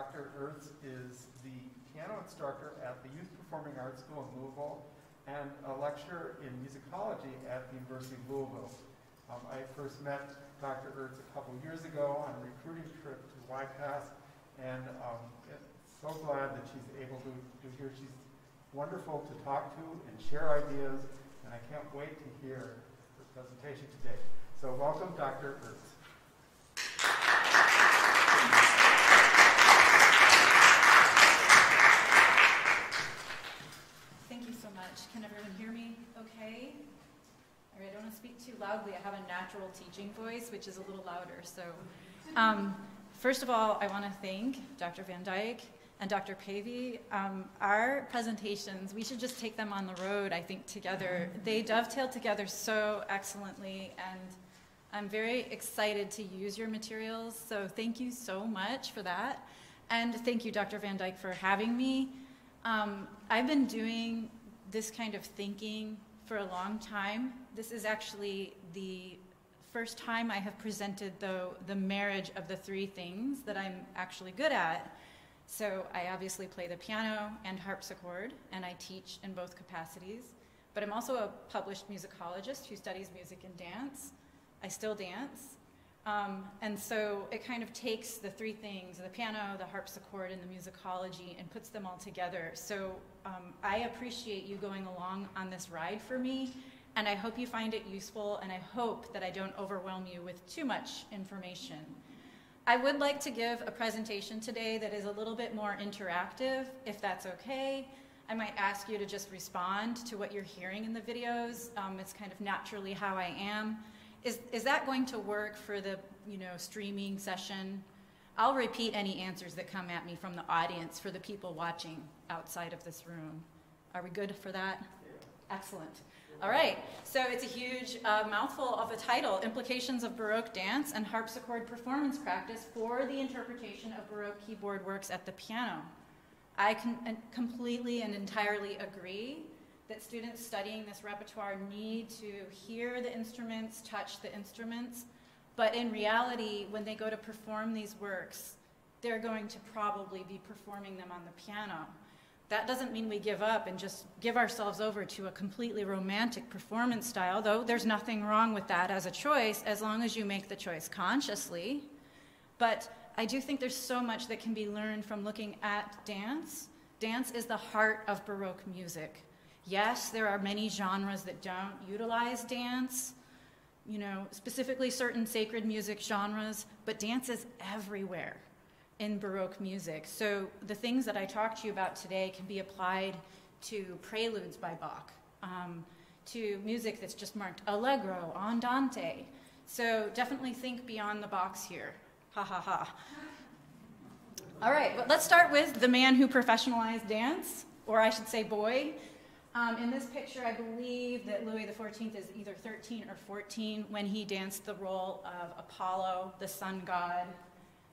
Dr. Ertz is the piano instructor at the Youth Performing Arts School in Louisville and a lecturer in musicology at the University of Louisville. I first met Dr. Ertz a couple years ago on a recruiting trip to YPAS, and so glad that she's able to do here. She's wonderful to talk to and share ideas, and I can't wait to hear her presentation today. So welcome, Dr. Ertz. Thank you so much. Can everyone hear me okay? All right, I don't want to speak too loudly. I have a natural teaching voice, which is a little louder. So first of all, I want to thank Dr. Van Dyke and Dr. Pavey. Our presentations, we should just take them on the road, I think, together. They dovetail together so excellently, and I'm very excited to use your materials, so thank you so much for that. And thank you, Dr. Van Dyke, for having me. I've been doing this kind of thinking for a long time. This is actually the first time I have presented, though, the marriage of the three things that I'm actually good at. So I obviously play the piano and harpsichord, and I teach in both capacities. But I'm also a published musicologist who studies music and dance. I still dance. And so it kind of takes the three things, the piano, the harpsichord, and the musicology, and puts them all together. So I appreciate you going along on this ride for me, and I hope you find it useful, and I hope that I don't overwhelm you with too much information. I would like to give a presentation today that is a little bit more interactive, if that's okay. I might ask you to just respond to what you're hearing in the videos. It's kind of naturally how I am. Is that going to work for the streaming session? I'll repeat any answers that come at me from the audience for the people watching outside of this room. Are we good for that? Yeah. Excellent. All right, so it's a huge mouthful of a title, Implications of Baroque Dance and Harpsichord Performance Practice for the Interpretation of Baroque Keyboard Works at the Piano. I can completely and entirely agree that students studying this repertoire need to hear the instruments, touch the instruments, but in reality, when they go to perform these works, they're going to probably be performing them on the piano. That doesn't mean we give up and just give ourselves over to a completely romantic performance style, though there's nothing wrong with that as a choice, as long as you make the choice consciously. But I do think there's so much that can be learned from looking at dance. Dance is the heart of Baroque music. Yes, there are many genres that don't utilize dance, specifically certain sacred music genres, but dance is everywhere in Baroque music. So the things that I talked to you about today can be applied to preludes by Bach, to music that's just marked allegro, andante. So definitely think beyond the box here. Ha ha ha. All right, but let's start with the man who professionalized dance, or I should say boy. In this picture, I believe that Louis XIV is either 13 or 14 when he danced the role of Apollo, the sun god,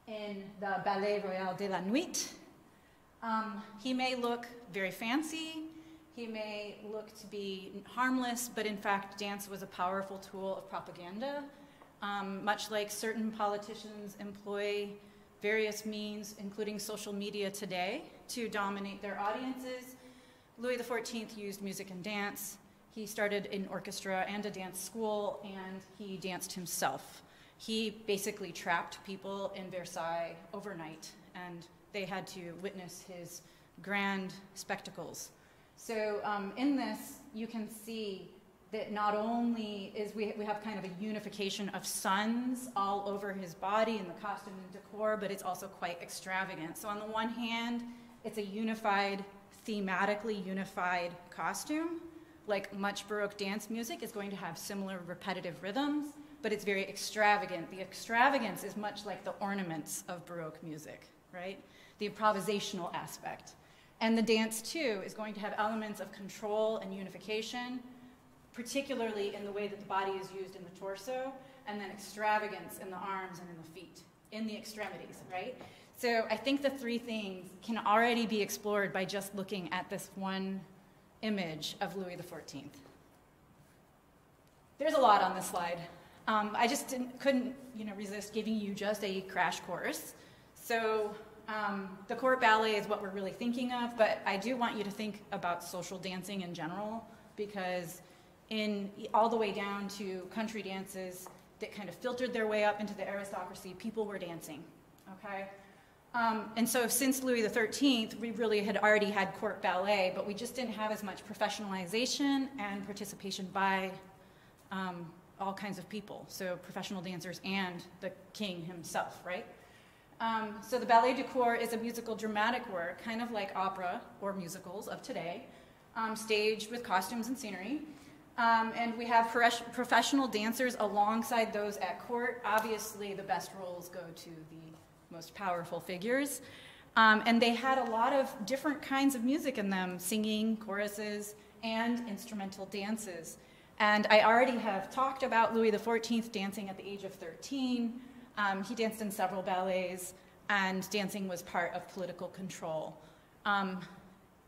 in the Ballet Royal de la Nuit. He may look very fancy, he may look to be harmless, but in fact, dance was a powerful tool of propaganda, much like certain politicians employ various means, including social media today, to dominate their audiences. Louis XIV used music and dance. He started an orchestra and a dance school, and he danced himself. He basically trapped people in Versailles overnight, and they had to witness his grand spectacles. So in this, you can see that not only is we have kind of a unification of suns all over his body in the costume and decor, but it's also quite extravagant. So on the one hand, it's a unified, thematically unified costume. Like much Baroque dance music is going to have similar repetitive rhythms, but it's very extravagant. The extravagance is much like the ornaments of Baroque music, right? The improvisational aspect. And the dance too is going to have elements of control and unification, particularly in the way that the body is used in the torso, and then extravagance in the arms and in the feet, in the extremities, right? So I think the three things can already be explored by just looking at this one image of Louis XIV. There's a lot on this slide. I just couldn't resist giving you just a crash course. So The court ballet is what we're really thinking of, but I do want you to think about social dancing in general, because in all the way down to country dances that kind of filtered their way up into the aristocracy, people were dancing, okay? And so since Louis the 13th, we really had already had court ballet, but we just didn't have as much professionalization and participation by all kinds of people, so professional dancers and the king himself, right? So the ballet du corps is a musical dramatic work, kind of like opera or musicals of today, staged with costumes and scenery. And we have professional dancers alongside those at court. Obviously, the best roles go to the most powerful figures. And they had a lot of different kinds of music in them, singing, choruses, and instrumental dances. And I already have talked about Louis XIV dancing at the age of 13. He danced in several ballets, and dancing was part of political control.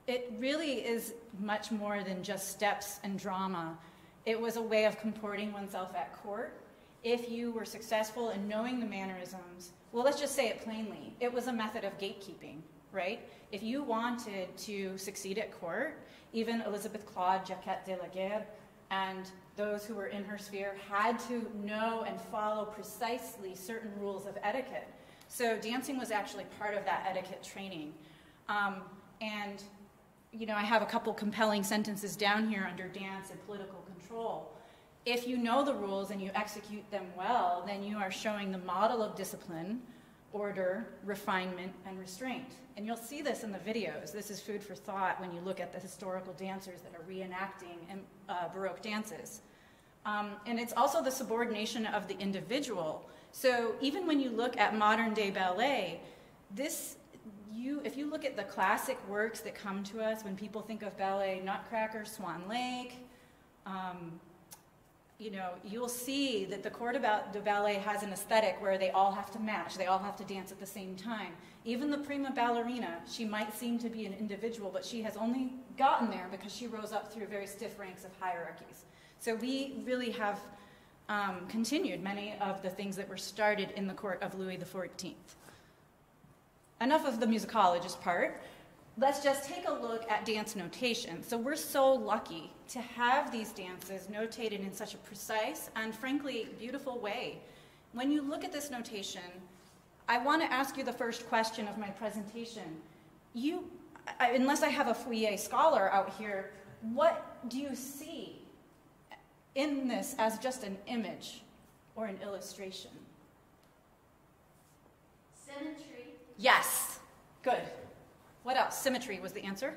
It really is much more than just steps and drama. It was a way of comporting oneself at court. If you were successful in knowing the mannerisms, well, let's just say it plainly, it was a method of gatekeeping, right? If you wanted to succeed at court, even Élisabeth Claude Jacquet de La Guerre and those who were in her sphere had to know and follow precisely certain rules of etiquette. So dancing was actually part of that etiquette training. And you know, I have a couple compelling sentences down here under dance and political control. If you know the rules and you execute them well, then you are showing the model of discipline, order, refinement, and restraint. And you'll see this in the videos. This is food for thought when you look at the historical dancers that are reenacting Baroque dances. And it's also the subordination of the individual. So even when you look at modern day ballet, if you look at the classic works that come to us when people think of ballet, Nutcracker, Swan Lake, you know, you'll see that the corps de ballet has an aesthetic where they all have to match, they all have to dance at the same time. Even the prima ballerina, she might seem to be an individual, but she has only gotten there because she rose up through very stiff ranks of hierarchies. So we really have continued many of the things that were started in the court of Louis XIV. Enough of the musicologist part. Let's just take a look at dance notation. So we're so lucky to have these dances notated in such a precise and frankly beautiful way. When you look at this notation, I want to ask you the first question of my presentation. Unless I have a Fouillet scholar out here, what do you see in this as just an image or an illustration? Symmetry. Yes, good. What else? Symmetry was the answer.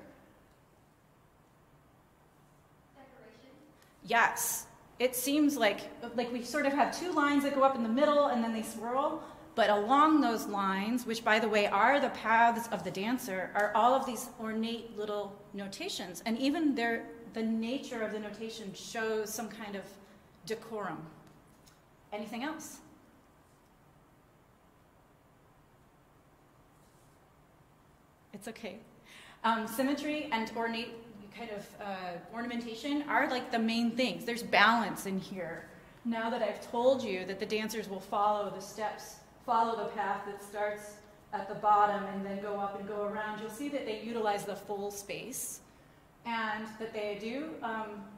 Decoration. Yes. It seems like we sort of have two lines that go up in the middle and then they swirl, but along those lines, which by the way are the paths of the dancer, are all of these ornate little notations, and even the nature of the notation shows some kind of decorum. Anything else? It's okay. Symmetry and ornate kind of ornamentation are like the main things. There's balance in here. Now that I've told you that the dancers will follow the steps, follow the path that starts at the bottom and then go up and go around, you'll see that they utilize the full space and that they do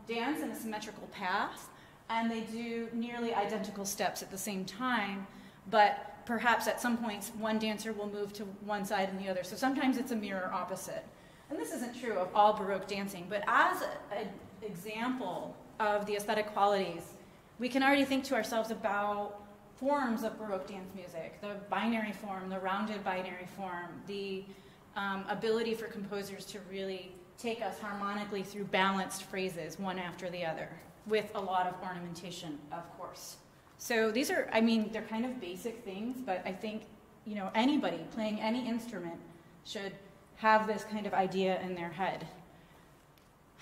dance in a symmetrical path, and they do nearly identical steps at the same time, but perhaps at some points one dancer will move to one side and the other. So sometimes it's a mirror opposite. And this isn't true of all Baroque dancing, but as an example of the aesthetic qualities, we can already think to ourselves about forms of Baroque dance music, the binary form, the rounded binary form, the ability for composers to really take us harmonically through balanced phrases, one after the other, with a lot of ornamentation, of course. So these are, I mean, they're kind of basic things, but I think, you know, anybody playing any instrument should have this kind of idea in their head.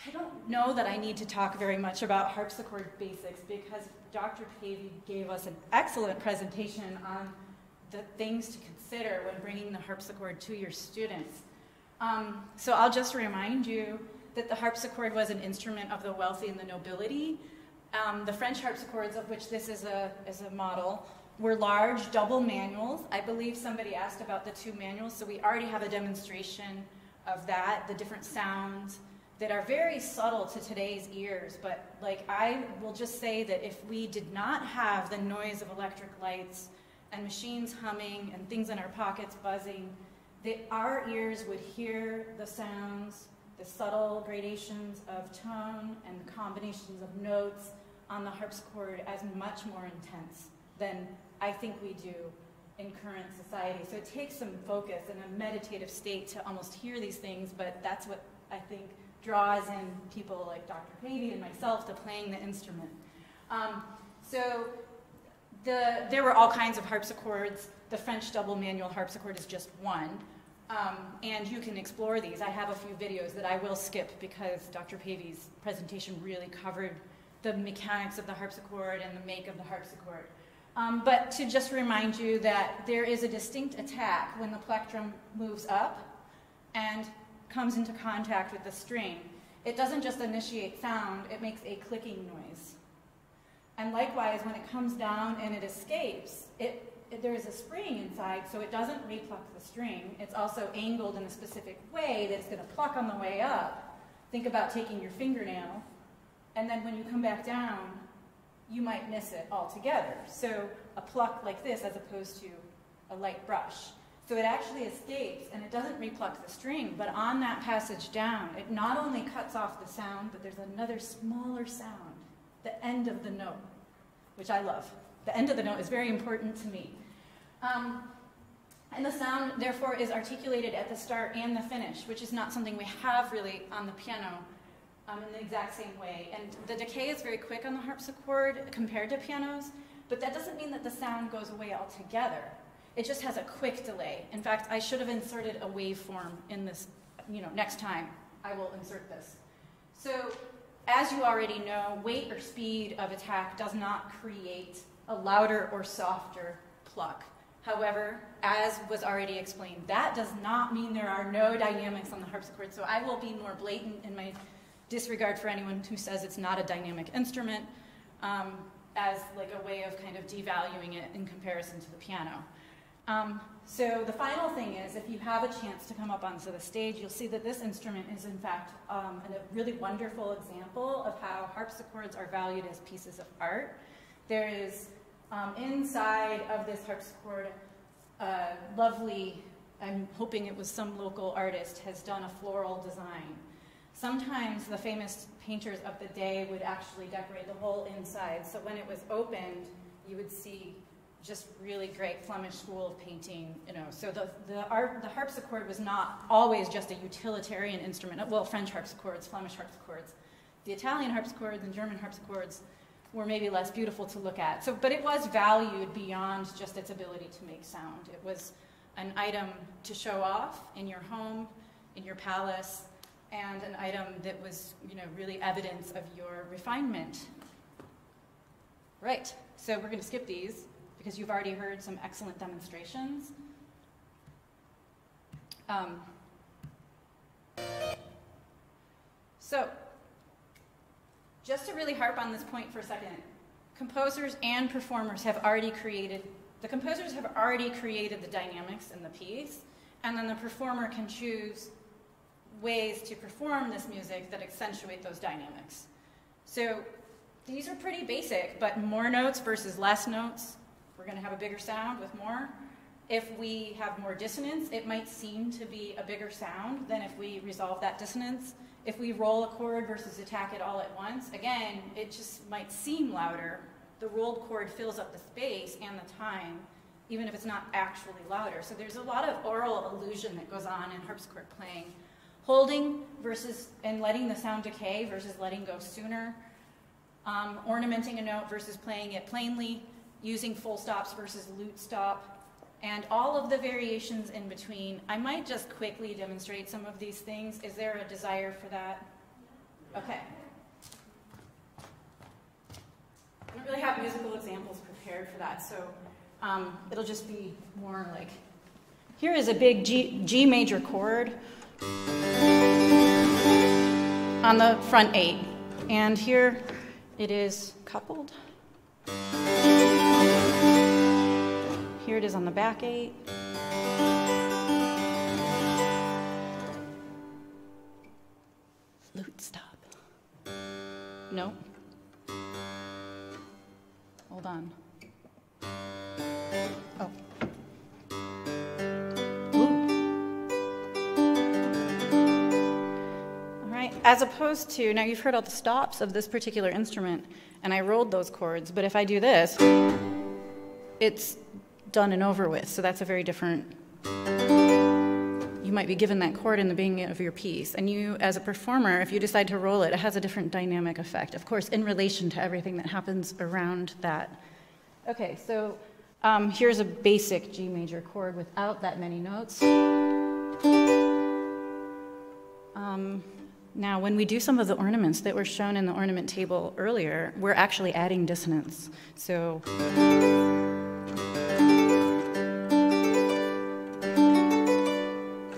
I don't know that I need to talk very much about harpsichord basics, because Dr. Pavey gave us an excellent presentation on the things to consider when bringing the harpsichord to your students. So I'll just remind you that the harpsichord was an instrument of the wealthy and the nobility. The French harpsichords, of which this is a model, were large double manuals. I believe somebody asked about the two manuals, so we already have a demonstration of that, the different sounds that are very subtle to today's ears, but like I will just say that if we did not have the noise of electric lights and machines humming and things in our pockets buzzing, that our ears would hear the sounds, the subtle gradations of tone and combinations of notes on the harpsichord as much more intense than I think we do in current society. So it takes some focus and a meditative state to almost hear these things, but that's what I think draws in people like Dr. Pavey and myself to playing the instrument. There were all kinds of harpsichords. The French double manual harpsichord is just one. And you can explore these. I have a few videos that I will skip because Dr. Pavey's presentation really covered the mechanics of the harpsichord and the make of the harpsichord. But to just remind you that there is a distinct attack when the plectrum moves up and comes into contact with the string. It doesn't just initiate sound, it makes a clicking noise. And likewise, when it comes down and it escapes, there is a spring inside, so it doesn't repluck the string. It's also angled in a specific way that it's going to pluck on the way up. Think about taking your fingernail, and then when you come back down, you might miss it altogether. So a pluck like this as opposed to a light brush. So it actually escapes, and it doesn't repluck the string, but on that passage down, it not only cuts off the sound, but there's another smaller sound, the end of the note, which I love. The end of the note is very important to me. And the sound, therefore, is articulated at the start and the finish, which is not something we have really on the piano in the exact same way. And the decay is very quick on the harpsichord compared to pianos, but that doesn't mean that the sound goes away altogether. It just has a quick delay. In fact, I should have inserted a waveform in this, next time I will insert this. So, as you already know, weight or speed of attack does not create a louder or softer pluck. However, as was already explained, that does not mean there are no dynamics on the harpsichord, so I will be more blatant in my disregard for anyone who says it's not a dynamic instrument as like a way of kind of devaluing it in comparison to the piano. So the final thing is, if you have a chance to come up onto the stage, you'll see that this instrument is in fact a really wonderful example of how harpsichords are valued as pieces of art. There is inside of this harpsichord lovely, I'm hoping it was some local artist, has done a floral design. Sometimes the famous painters of the day would actually decorate the whole inside, so when it was opened, you would see just really great Flemish school of painting, So the harpsichord was not always just a utilitarian instrument. Well, French harpsichords, Flemish harpsichords, the Italian harpsichords and German harpsichords were maybe less beautiful to look at. So, but it was valued beyond just its ability to make sound. It was an item to show off in your home, in your palace, and an item that was, really evidence of your refinement. Right, so we're gonna skip these, because you've already heard some excellent demonstrations. So, just to really harp on this point for a second, composers and performers have already created, the composers have already created the dynamics in the piece, and then the performer can choose ways to perform this music that accentuate those dynamics. So, these are pretty basic, but more notes versus less notes, we're going to have a bigger sound with more. If we have more dissonance, it might seem to be a bigger sound than if we resolve that dissonance. If we roll a chord versus attack it all at once, again, it just might seem louder. The rolled chord fills up the space and the time, even if it's not actually louder. So there's a lot of oral illusion that goes on in harpsichord playing. Holding versus and letting the sound decay versus letting go sooner. Ornamenting a note versus playing it plainly. Using full stops versus lute stop, and all of the variations in between. I might just quickly demonstrate some of these things. Is there a desire for that? Okay. I don't really have musical examples prepared for that, so it'll just be more like, here is a big G major chord on the front eight, and here it is coupled. Here it is on the back eight. Flute stop. No. Hold on. Oh. Ooh. All right, as opposed to, now you've heard all the stops of this particular instrument, and I rolled those chords, but if I do this, it's done and over with, so that's a very different, you might be given that chord in the beginning of your piece, and you, as a performer, if you decide to roll it, it has a different dynamic effect, of course, in relation to everything that happens around that. Okay, so here's a basic G major chord without that many notes. Now, when we do some of the ornaments that were shown in the ornament table earlier, we're actually adding dissonance. So,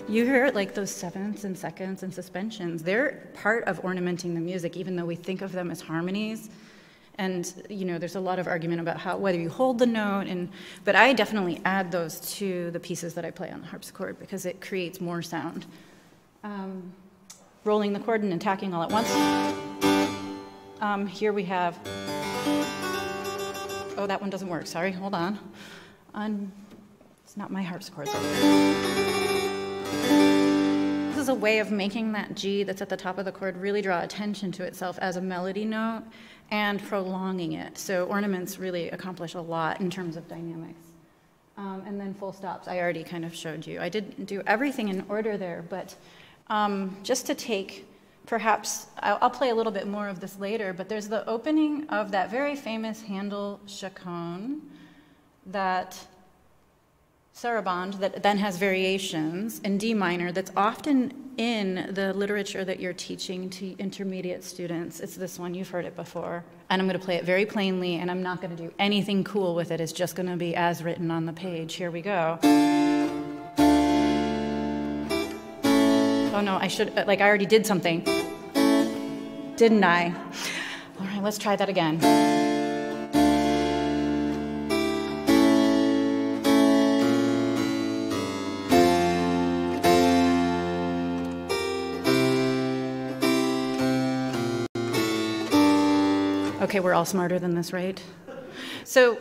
you hear like those sevenths and seconds and suspensions. They're part of ornamenting the music, even though we think of them as harmonies. And you know, there's a lot of argument about how whether you hold the note, and but I definitely add those to the pieces that I play on the harpsichord because it creates more sound. Rolling the chord and attacking all at once. Here we have. Oh, that one doesn't work. Sorry, hold on. It's not my harpsichord. This is a way of making that G that's at the top of the chord really draw attention to itself as a melody note and prolonging it. So ornaments really accomplish a lot in terms of dynamics. And then full stops, I already kind of showed you. I didn't do everything in order there, but just to take, perhaps, I'll play a little bit more of this later, but there's the opening of that very famous Handel chaconne, that sarabande that then has variations in D minor that's often in the literature that you're teaching to intermediate students. It's this one, you've heard it before. And I'm going to play it very plainly, and I'm not going to do anything cool with it. It's just going to be as written on the page. Here we go. Oh no, I should, like I already did something. Didn't I? All right, let's try that again. Okay, we're all smarter than this, right? So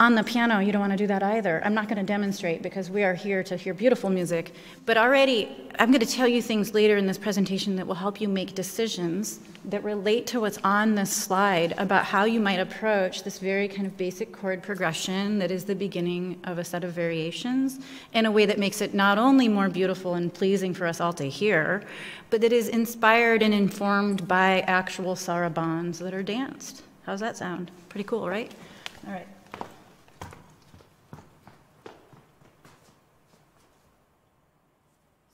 on the piano, you don't want to do that either. I'm not going to demonstrate because we are here to hear beautiful music, but already I'm going to tell you things later in this presentation that will help you make decisions that relate to what's on this slide about how you might approach this very kind of basic chord progression that is the beginning of a set of variations in a way that makes it not only more beautiful and pleasing for us all to hear, but that is inspired and informed by actual sarabandes that are danced. How's that sound? Pretty cool, right? All right.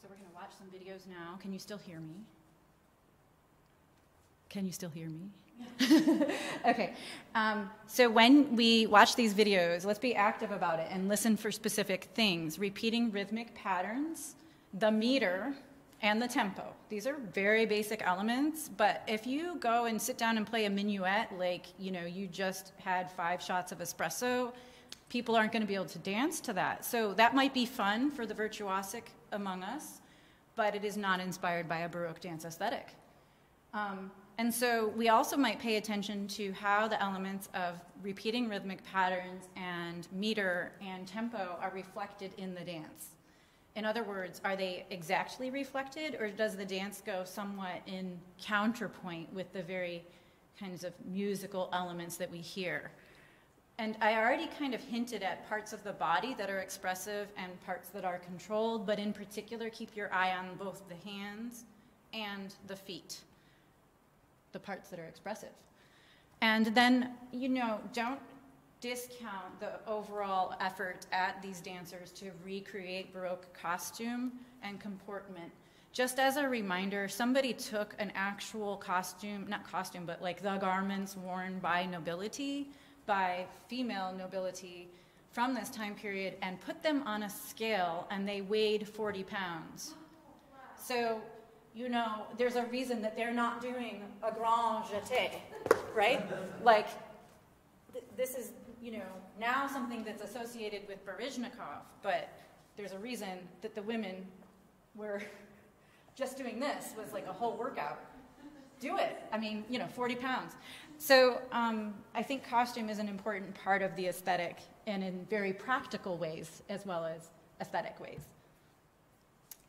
So we're going to watch some videos now. Can you still hear me? Can you still hear me? Okay. So when we watch these videos, let's be active about it and listen for specific things. Repeating rhythmic patterns, the meter, and the tempo. These are very basic elements, but if you go and sit down and play a minuet, like, you know, you just had 5 shots of espresso, people aren't going to be able to dance to that. So that might be fun for the virtuosic among us, but it is not inspired by a Baroque dance aesthetic. And so we also might pay attention to how the elements of repeating rhythmic patterns and meter and tempo are reflected in the dance. In other words, are they exactly reflected, or does the dance go somewhat in counterpoint with the very kinds of musical elements that we hear? And I already kind of hinted at parts of the body that are expressive and parts that are controlled, but in particular, keep your eye on both the hands and the feet, the parts that are expressive. And then, you know, don't discount the overall effort at these dancers to recreate Baroque costume and comportment. Just as a reminder, somebody took an actual costume, not costume, but like the garments worn by nobility, by female nobility from this time period, and put them on a scale, and they weighed 40 pounds. So, you know, there's a reason that they're not doing a grand jeté, right? Like, this is, you know, now something that's associated with Baryshnikov, but there's a reason that the women were just doing this was like a whole workout. Do it. I mean, you know, 40 pounds. So I think costume is an important part of the aesthetic, and in very practical ways as well as aesthetic ways.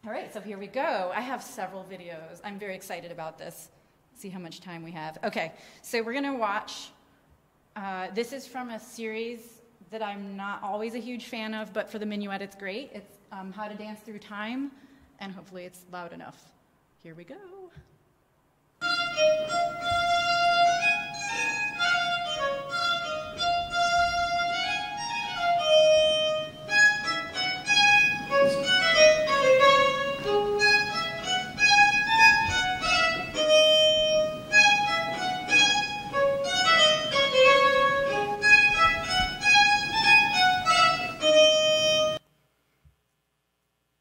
All right, so here we go. I have several videos. I'm very excited about this. See how much time we have. Okay, so we're gonna watch. This is from a series that I'm not always a huge fan of, but for the minuet it's great. It's How to Dance Through Time, and hopefully it's loud enough. Here we go.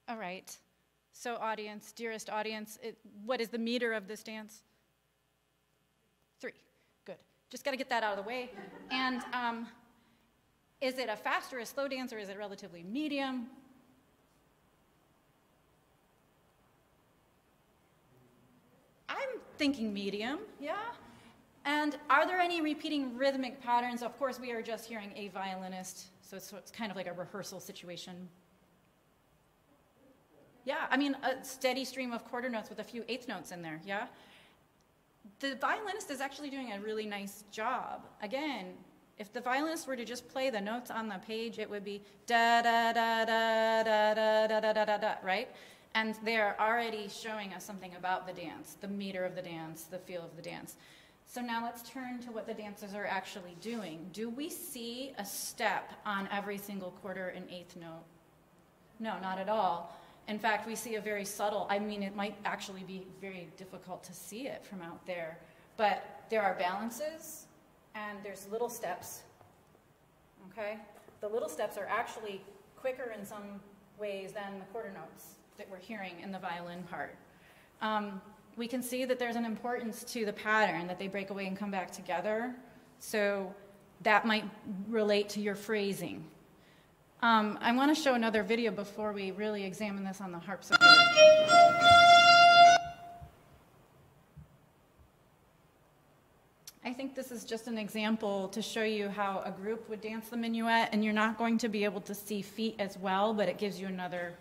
All right, so audience, dearest audience, what is the meter of this dance? 3, good. Just gotta get that out of the way. And is it a fast or a slow dance, or is it relatively medium? I'm thinking medium, yeah? And are there any repeating rhythmic patterns? Of course, we are just hearing a violinist, so it's kind of like a rehearsal situation. Yeah, I mean, a steady stream of quarter notes with a few eighth notes in there, yeah? The violinist is actually doing a really nice job. Again, if the violinist were to just play the notes on the page, it would be da da da da da da da da da da da, right? And they're already showing us something about the dance, the meter of the dance, the feel of the dance. So now let's turn to what the dancers are actually doing. Do we see a step on every single quarter and eighth note? No, not at all. In fact, we see a very subtle, I mean, it might actually be very difficult to see it from out there, but there are balances and there's little steps, okay? The little steps are actually quicker in some ways than the quarter notes that we're hearing in the violin part. We can see that there's an importance to the pattern, that they break away and come back together, so that might relate to your phrasing. I want to show another video before we really examine this on the harpsichord. I think this is just an example to show you how a group would dance the minuet, and you're not going to be able to see feet as well, but it gives you another.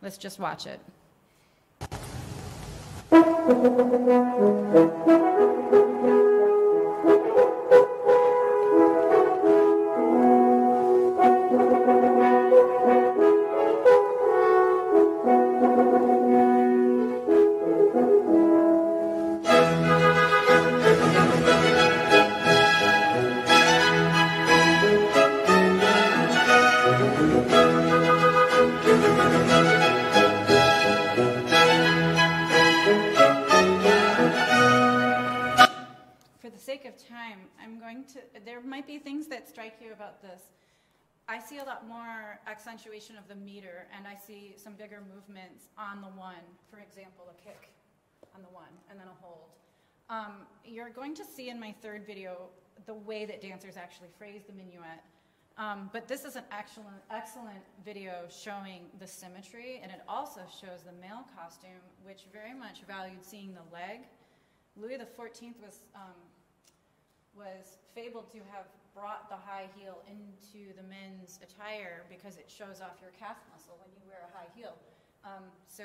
Let's just watch it. I see a lot more accentuation of the meter, and I see some bigger movements on the one. For example, a kick on the one, and then a hold. You're going to see in my third video the way that dancers actually phrase the minuet. But this is an excellent video showing the symmetry, and it also shows the male costume, which very much valued seeing the leg. Louis XIV was fabled to have brought the high heel into the men's attire because it shows off your calf muscle when you wear a high heel. So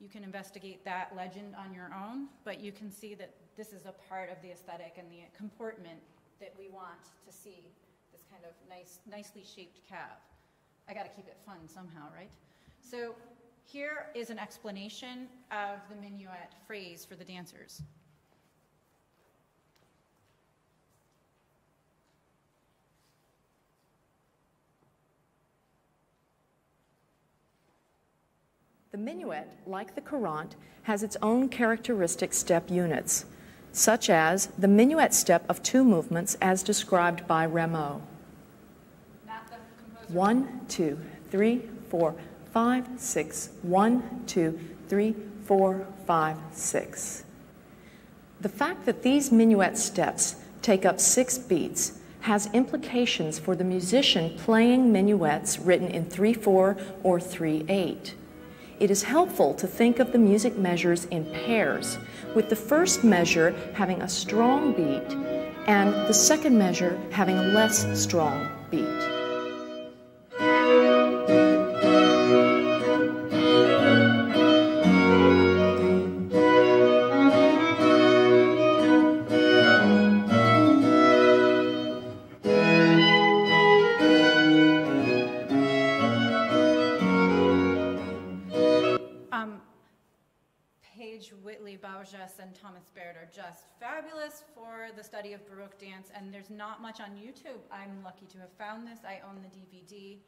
you can investigate that legend on your own, but you can see that this is a part of the aesthetic and the comportment that we want to see, this kind of nicely shaped calf. I gotta keep it fun somehow, right? So here is an explanation of the minuet phrase for the dancers. The minuet, like the courante, has its own characteristic step units, such as the minuet step of 2 movements as described by Rameau. 1, 2, 3, 4, 5, 6. 1, 2, 3, 4, 5, 6. The fact that these minuet steps take up 6 beats has implications for the musician playing minuets written in 3/4 or 3/8. It is helpful to think of the music measures in pairs, with the first measure having a strong beat and the second measure having a less strong beat. Just fabulous for the study of Baroque dance, and there's not much on YouTube. I'm lucky to have found this. I own the DVD.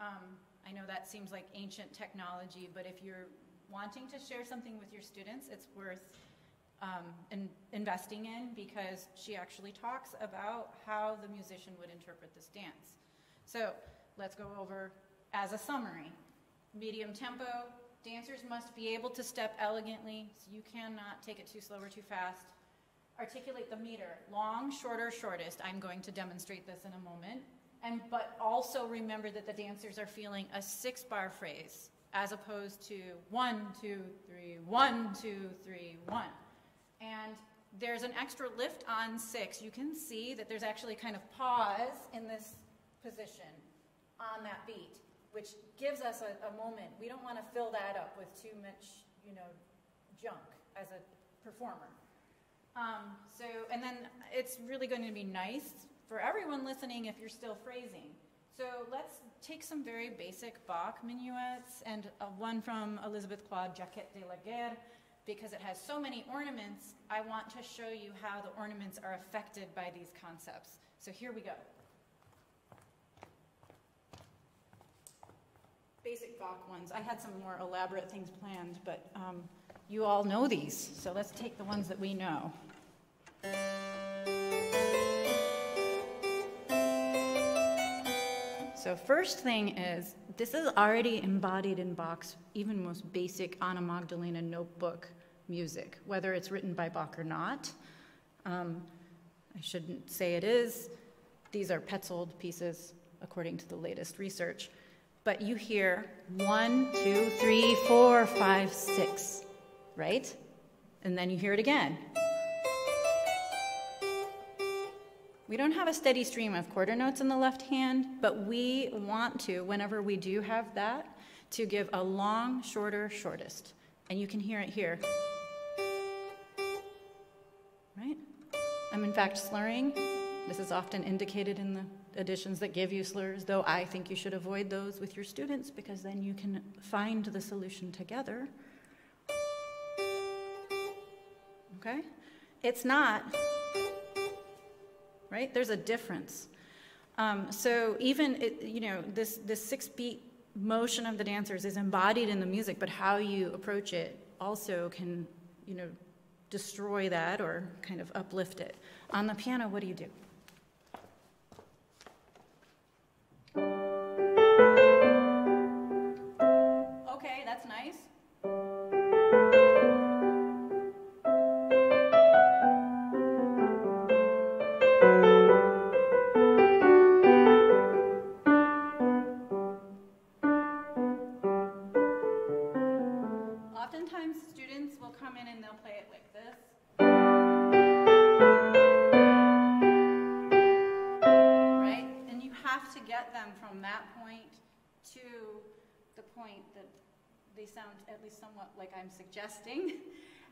I know that seems like ancient technology, but if you're wanting to share something with your students, it's worth investing in, because she actually talks about how the musician would interpret this dance. So let's go over as a summary. Medium tempo. Dancers must be able to step elegantly, so you cannot take it too slow or too fast. Articulate the meter, long, shorter, shortest. I'm going to demonstrate this in a moment. But also remember that the dancers are feeling a 6-bar phrase, as opposed to 1, 2, 3, 1, 2, 3, 1. And there's an extra lift on 6. You can see that there's actually kind of pause in this position on that beat, which gives us a moment. We don't want to fill that up with too much, junk as a performer. And then it's really going to be nice for everyone listening if you're still phrasing. So let's take some very basic Bach minuets and one from Élisabeth Claude Jacquet de La Guerre, because it has so many ornaments. I want to show you how the ornaments are affected by these concepts. So here we go. Basic Bach ones. I had some more elaborate things planned, but you all know these, so let's take the ones that we know. So first thing is, this is already embodied in Bach's even most basic Anna Magdalena notebook music, whether it's written by Bach or not. I shouldn't say it is. These are Petzold pieces, according to the latest research. But you hear 1, 2, 3, 4, 5, 6, right? And then you hear it again. We don't have a steady stream of quarter notes in the left hand, but we want to, whenever we do have that, to give a long, shorter, shortest. And you can hear it here, right? I'm in fact slurring. This is often indicated in the editions that give you slurs, though I think you should avoid those with your students, because then you can find the solution together. Okay? It's not, right? There's a difference. So even, this 6-beat motion of the dancers is embodied in the music, but how you approach it also can, destroy that or kind of uplift it. On the piano, what do you do? Somewhat like I'm suggesting,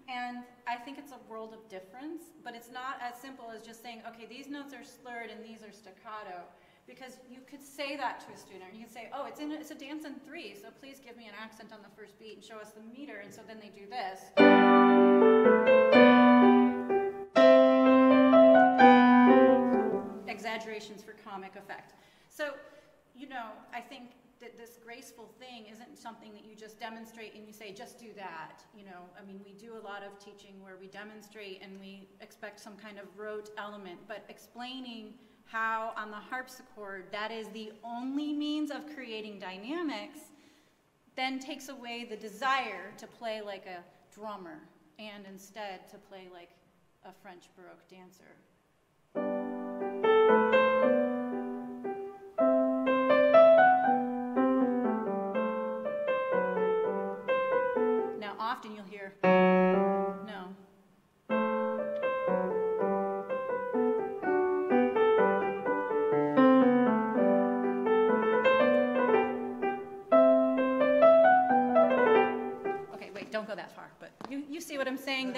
and I think it's a world of difference, but it's not as simple as just saying, okay, these notes are slurred and these are staccato, because you could say that to a student. You can say, oh, it's a dance in 3, so please give me an accent on the first beat and show us the meter, and so then they do this. Exaggerations for comic effect. So, I think that this graceful thing isn't something that you just demonstrate and you say, just do that. I mean, we do a lot of teaching where we demonstrate and we expect some kind of rote element, but explaining how on the harpsichord that is the only means of creating dynamics then takes away the desire to play like a drummer and instead to play like a French Baroque dancer.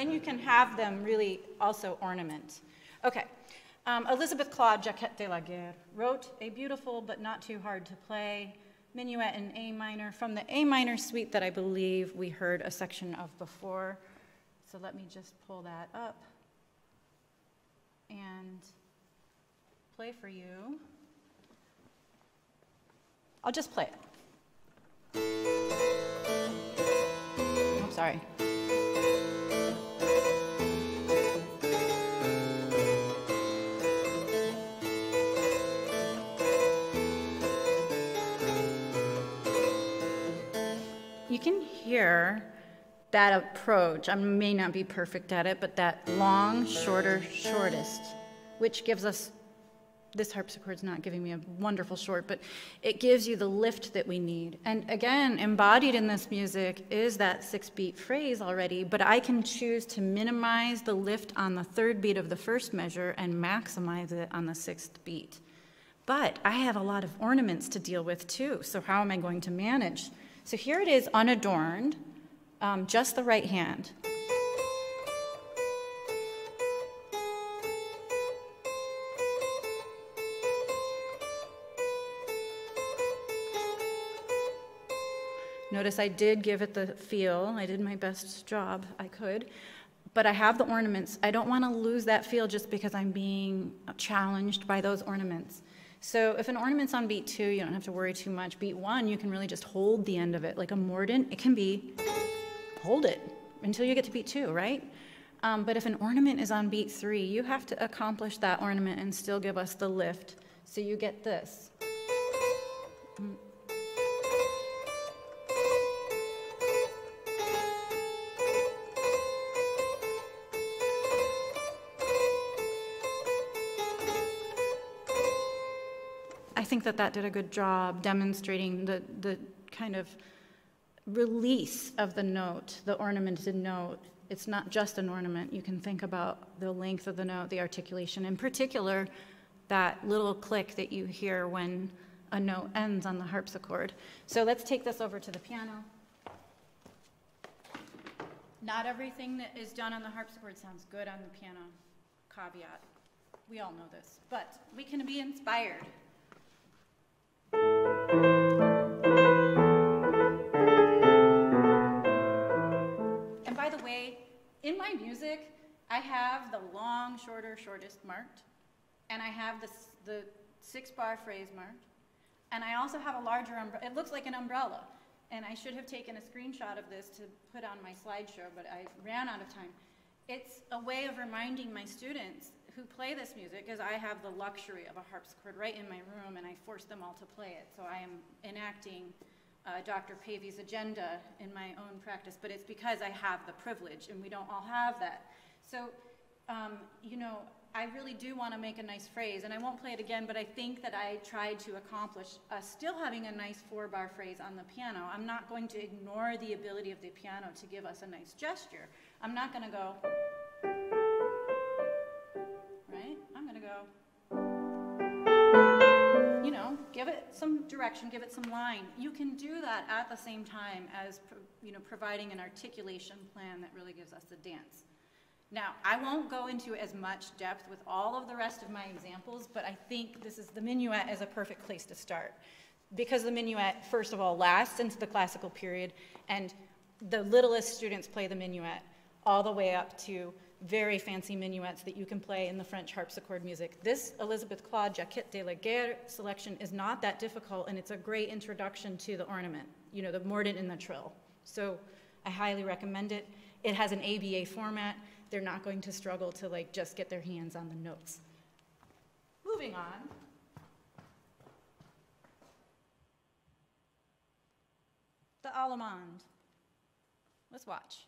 then you can have them really also ornament. Okay. Élisabeth Claude Jacquet de La Guerre wrote a beautiful but not too hard to play minuet in A minor from the A minor suite that I believe we heard a section of before. So let me just pull that up and play for you. I'll just play it. I'm sorry. You can hear that approach. I may not be perfect at it, but that long, shorter, shortest, which gives us, this harpsichord's not giving me a wonderful short, but it gives you the lift that we need. And again, embodied in this music is that 6-beat phrase already, but I can choose to minimize the lift on the 3rd beat of the 1st measure and maximize it on the 6th beat. But I have a lot of ornaments to deal with too, so how am I going to manage? So here it is unadorned, just the right hand. Notice I did give it the feel. I did my best job I could, but I have the ornaments. I don't want to lose that feel just because I'm being challenged by those ornaments. So if an ornament's on beat 2, you don't have to worry too much. Beat 1, you can really just hold the end of it. Like a mordant, it can be, hold it until you get to beat 2, right? But if an ornament is on beat 3, you have to accomplish that ornament and still give us the lift. So you get this. I think that that did a good job demonstrating the kind of release of the note, the ornamented note. It's not just an ornament. You can think about the length of the note, the articulation, in particular, that little click that you hear when a note ends on the harpsichord. So let's take this over to the piano. Not everything that is done on the harpsichord sounds good on the piano. Caveat. We all know this, but we can be inspired. And by the way, in my music, I have the long, shorter, shortest marked, and I have the 6-bar phrase marked, and I also have a larger umbrella. It looks like an umbrella, and I should have taken a screenshot of this to put on my slideshow, but I ran out of time. It's a way of reminding my students who play this music, because I have the luxury of a harpsichord right in my room, and I force them all to play it. So I am enacting Dr. Pavey's agenda in my own practice, but it's because I have the privilege, and we don't all have that. So, you know, I really do want to make a nice phrase, and I won't play it again, but I think that I tried to accomplish still having a nice 4-bar phrase on the piano. I'm not going to ignore the ability of the piano to give us a nice gesture. I'm not going to go... You know, give it some direction, give it some line. You can do that at the same time as, you know, providing an articulation plan that really gives us the dance. Now, I won't go into as much depth with all of the rest of my examples, but I think this is, the minuet is a perfect place to start, because the minuet, first of all, lasts into the classical period, and the littlest students play the minuet all the way up to very fancy minuets that you can play in the French harpsichord music. This Élisabeth Claude Jacquet de la Guerre selection is not that difficult, and it's a great introduction to the ornament, you know, the mordant and the trill. So I highly recommend it. It has an ABA format. They're not going to struggle to, like, just get their hands on the notes. Moving on. The Allemande. Let's watch.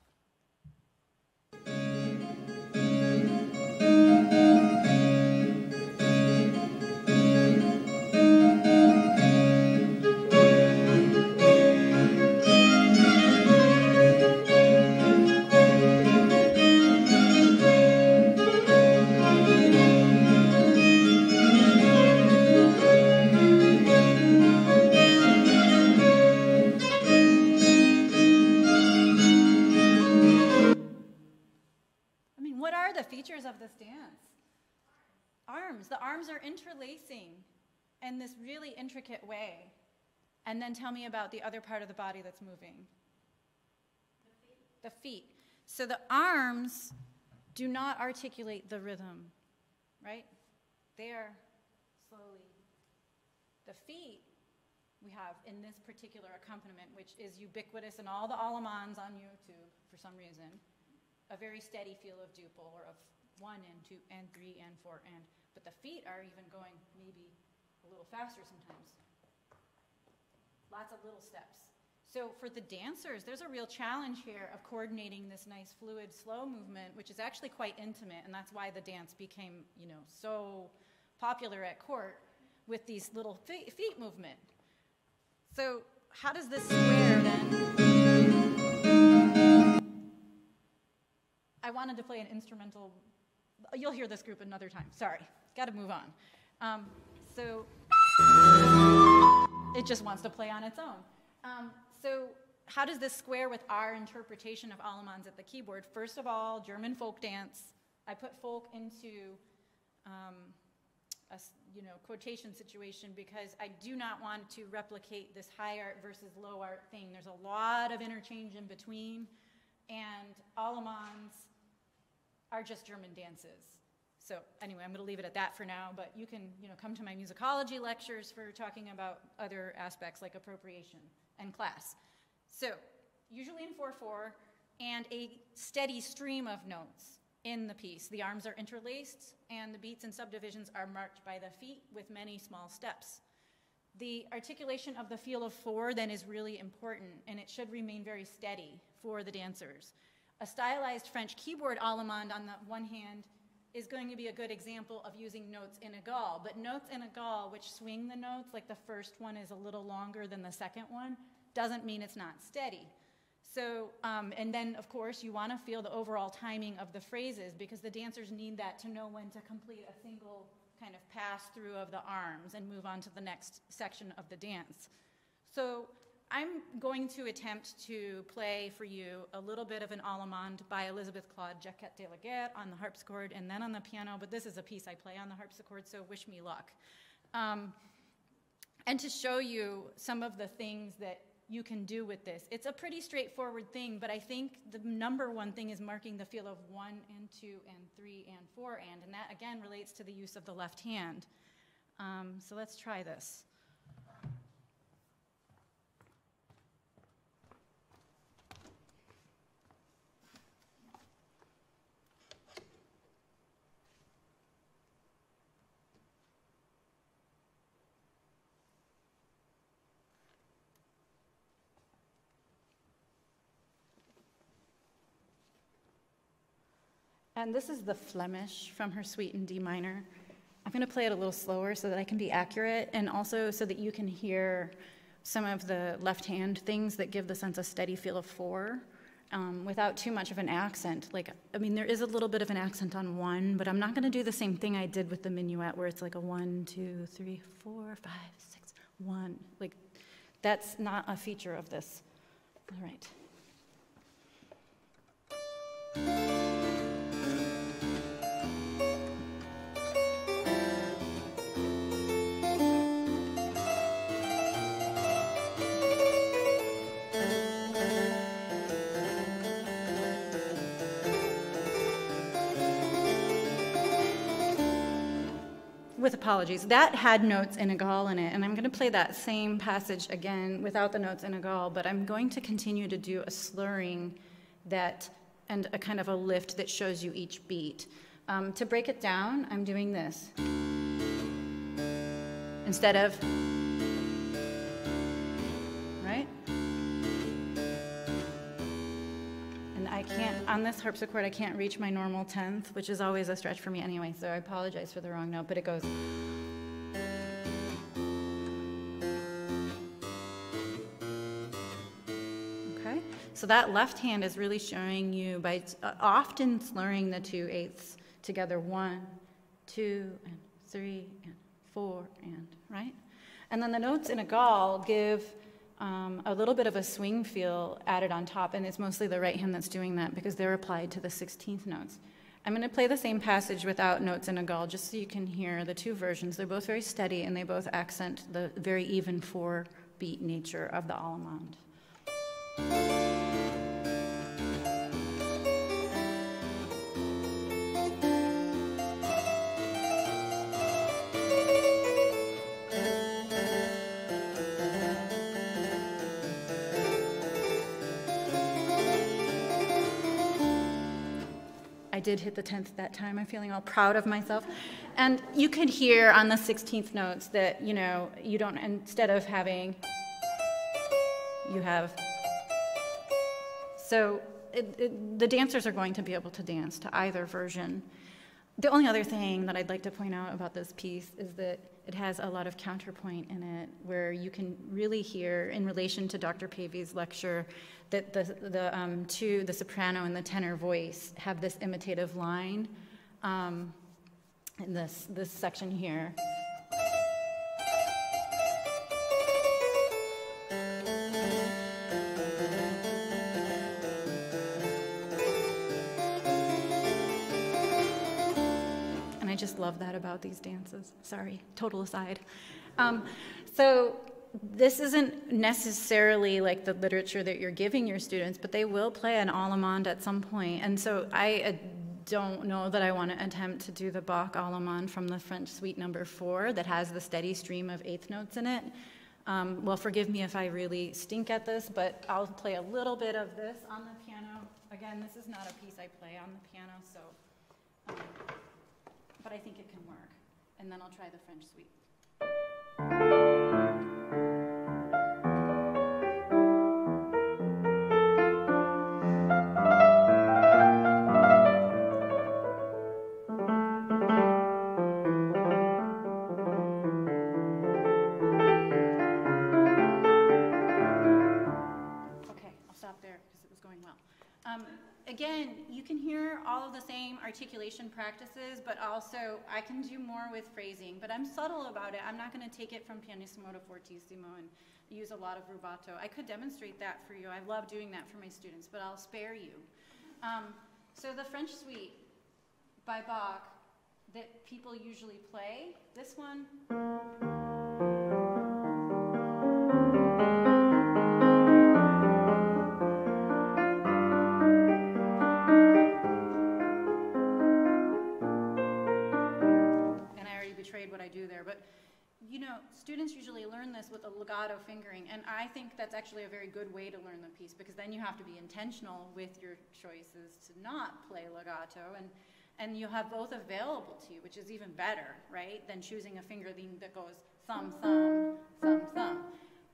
arms are interlacing in this really intricate way. And then tell me about the other part of the body that's moving. The feet. The feet. So the arms do not articulate the rhythm, right? They are slowly. The feet we have in this particular accompaniment, which is ubiquitous in all the Allemans on YouTube for some reason, a very steady feel of duple or of 1 and 2 and 3 and 4 and, but the feet are even going maybe a little faster sometimes. Lots of little steps. So for the dancers, there's a real challenge here of coordinating this nice fluid slow movement, which is actually quite intimate, and that's why the dance became, you know, so popular at court with these little feet movement. So how does this square then? I wanted to play an instrumental. You'll hear this group another time. Sorry, got to move on. So it just wants to play on its own. So how does this square with our interpretation of Allemans at the keyboard? First of all, German folk dance. I put folk into a, you know, quotation situation because I do not want to replicate this high art versus low art thing. There's a lot of interchange in between, and Allemans are just German dances. So anyway, I'm going to leave it at that for now, but you can, you know, come to my musicology lectures for talking about other aspects like appropriation and class. So usually in 4/4 and a steady stream of notes in the piece. The arms are interlaced and the beats and subdivisions are marked by the feet with many small steps. The articulation of the feel of 4 then is really important, and it should remain very steady for the dancers. A stylized French keyboard allemande on the one hand is going to be a good example of using notes in a gal, but notes in a gal which swing the notes, like the first one is a little longer than the second one, doesn't mean it's not steady. So, and then of course you want to feel the overall timing of the phrases because the dancers need that to know when to complete a single kind of pass through of the arms and move on to the next section of the dance. So I'm going to attempt to play for you a little bit of an Allemande by Élisabeth Claude Jacquet de La Guerre on the harpsichord and then on the piano, but this is a piece I play on the harpsichord, so wish me luck. And to show you some of the things that you can do with this. It's a pretty straightforward thing, but I think the number one thing is marking the feel of 1 and 2 and 3 and 4 and, and that again relates to the use of the left hand. So let's try this. And this is the Flemish from her suite in D minor. I'm going to play it a little slower so that I can be accurate and also so that you can hear some of the left hand things that give the sense a steady feel of 4 without too much of an accent. Like, I mean, there is a little bit of an accent on 1, but I'm not going to do the same thing I did with the minuet where it's like a 1, 2, 3, 4, 5, 6, 1. Like, that's not a feature of this. All right. With apologies, that had notes in a gal in it, and I'm going to play that same passage again without the notes in a gal, but I'm going to continue to do a slurring that and a kind of a lift that shows you each beat. To break it down, I'm doing this instead of, right? And I can't, on this harpsichord, I can't reach my normal 10th, which is always a stretch for me anyway, so I apologize for the wrong note, but it goes. Okay? So that left hand is really showing you by often slurring the 2/8 together, 1, 2, and 3, and 4, and, right? And then the notes in a gal give a little bit of a swing feel added on top, and it's mostly the right hand that's doing that because they're applied to the 16th notes. I'm going to play the same passage without notes and a gull, just so you can hear the two versions. They're both very steady, and they both accent the very even four-beat nature of the allemande. I did hit the 10th that time. I'm feeling all proud of myself. And you could hear on the 16th notes that, you know, you don't, instead of having, you have. So the dancers are going to be able to dance to either version. The only other thing that I'd like to point out about this piece is that it has a lot of counterpoint in it, where you can really hear, in relation to Dr. Pavey's lecture, that the soprano and the tenor voice have this imitative line in this section here. I just love that about these dances. Sorry, total aside. So this isn't necessarily like the literature that you're giving your students, but they will play an allemande at some point. And so I don't know that I want to attempt to do the Bach allemande from the French Suite No. 4 that has the steady stream of eighth notes in it. Well, forgive me if I really stink at this, but I'll play a little bit of this on the piano. Again, this is not a piece I play on the piano, so... but I think it can work. And then I'll try the French Suite. Okay, I'll stop there because it was going well. Again, you can hear all of the same articulation practices, but also I can do more with phrasing, but I'm subtle about it. I'm not going to take it from pianissimo to fortissimo and use a lot of rubato. I could demonstrate that for you. I love doing that for my students, but I'll spare you. So the French Suite by Bach that people usually play, this one. Students usually learn this with a legato fingering, and I think that's actually a very good way to learn the piece, because then you have to be intentional with your choices to not play legato, and you'll have both available to you, which is even better, right, than choosing a finger that goes thumb, thumb, thumb, thumb.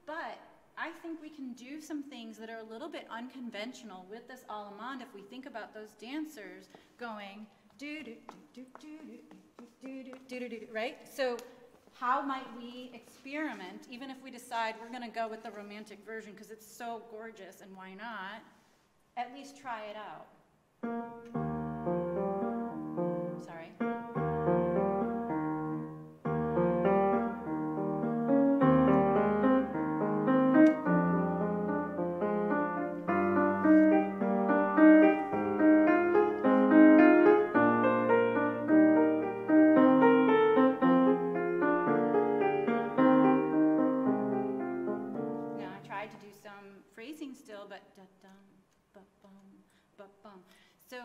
But I think we can do some things that are a little bit unconventional with this allemande if we think about those dancers going do do do do do do do do do do do, right? So how might we experiment, even if we decide we're going to go with the romantic version because it's so gorgeous and why not, at least try it out. Sorry. So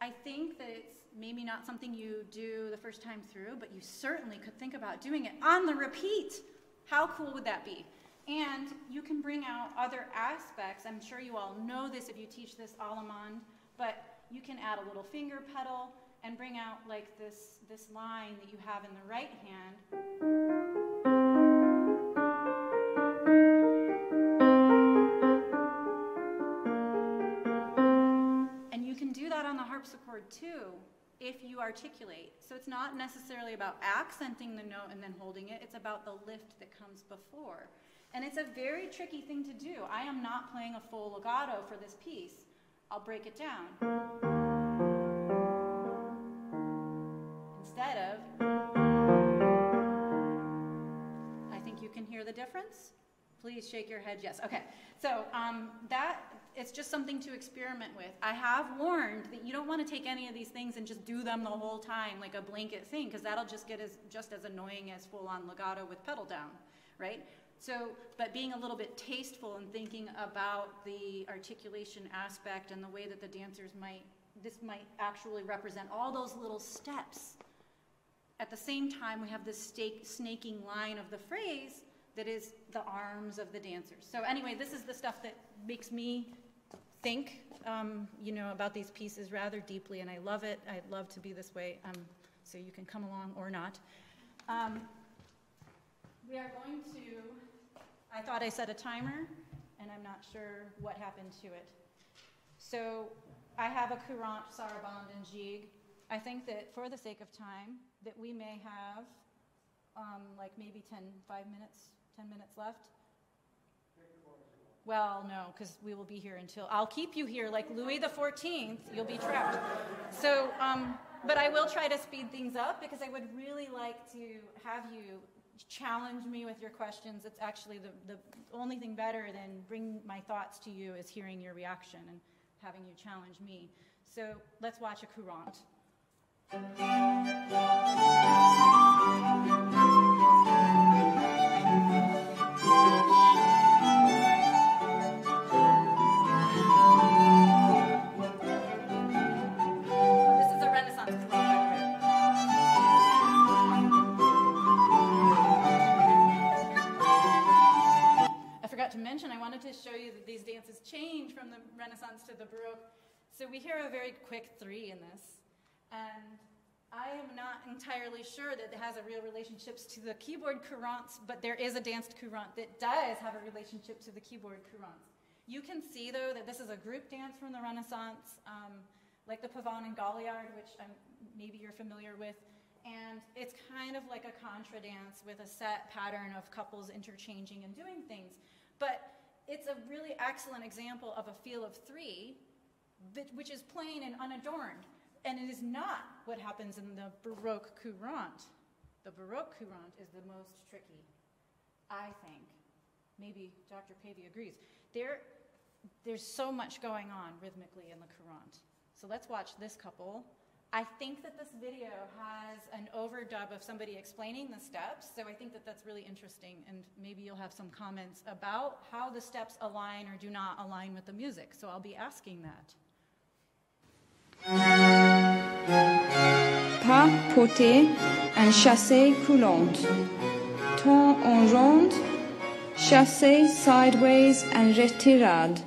I think that it's maybe not something you do the first time through, but you certainly could think about doing it on the repeat. How cool would that be? And you can bring out other aspects. I'm sure you all know this if you teach this allemande, but you can add a little finger pedal and bring out like this line that you have in the right hand. Harpsichord too, if you articulate. So it's not necessarily about accenting the note and then holding it, it's about the lift that comes before. And it's a very tricky thing to do. I am not playing a full legato for this piece. I'll break it down. Instead of, I think you can hear the difference. Please shake your head yes. Okay, so that It's just something to experiment with. I have warned that you don't want to take any of these things and just do them the whole time like a blanket thing, because that'll just get just as annoying as full-on legato with pedal down, right? So, but being a little bit tasteful and thinking about the articulation aspect and the way that the dancers might, this might actually represent all those little steps. At the same time, we have this snaking line of the phrase that is the arms of the dancers. So anyway, this is the stuff that makes me think, you know, about these pieces rather deeply, and I love it. I'd love to be this way, so you can come along or not. We are going to, I thought I set a timer, and I'm not sure what happened to it. So I have a courant, sarabande, and jig. I think that for the sake of time, that we may have like maybe 10 minutes left. Well, no, because we will be here until, I'll keep you here like Louis the 14th, you'll be trapped. So, but I will try to speed things up because I would really like to have you challenge me with your questions. It's actually the only thing better than bringing my thoughts to you is hearing your reaction and having you challenge me. So let's watch a courant. To mention, I wanted to show you that these dances change from the Renaissance to the Baroque. So we hear a very quick three in this, and I am not entirely sure that it has a real relationship to the keyboard courants, but there is a danced courant that does have a relationship to the keyboard courants. You can see, though, that this is a group dance from the Renaissance, like the Pavane and Galliard, which maybe you're familiar with. And it's kind of like a contra dance with a set pattern of couples interchanging and doing things. But it's a really excellent example of a feel of three, which is plain and unadorned. And it is not what happens in the Baroque courant. The Baroque courant is the most tricky, I think. Maybe Dr. Pavey agrees. There's so much going on rhythmically in the courant. So let's watch this couple. I think that this video has an overdub of somebody explaining the steps, so I think that that's really interesting, and maybe you'll have some comments about how the steps align or do not align with the music, so I'll be asking that. Pas porté, un chassé coulante. Temps en ronde, chassé sideways and retirade.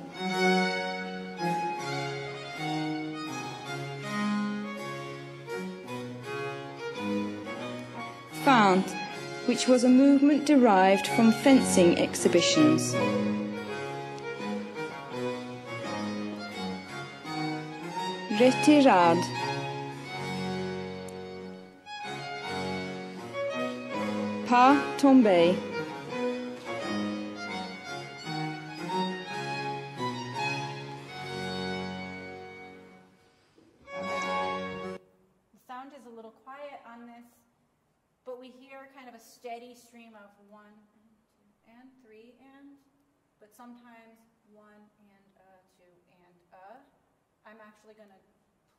Fente, which was a movement derived from fencing exhibitions. Retirade. Pas tombé. Steady stream of one and two and three and, but sometimes one and a, two and a. I'm actually going to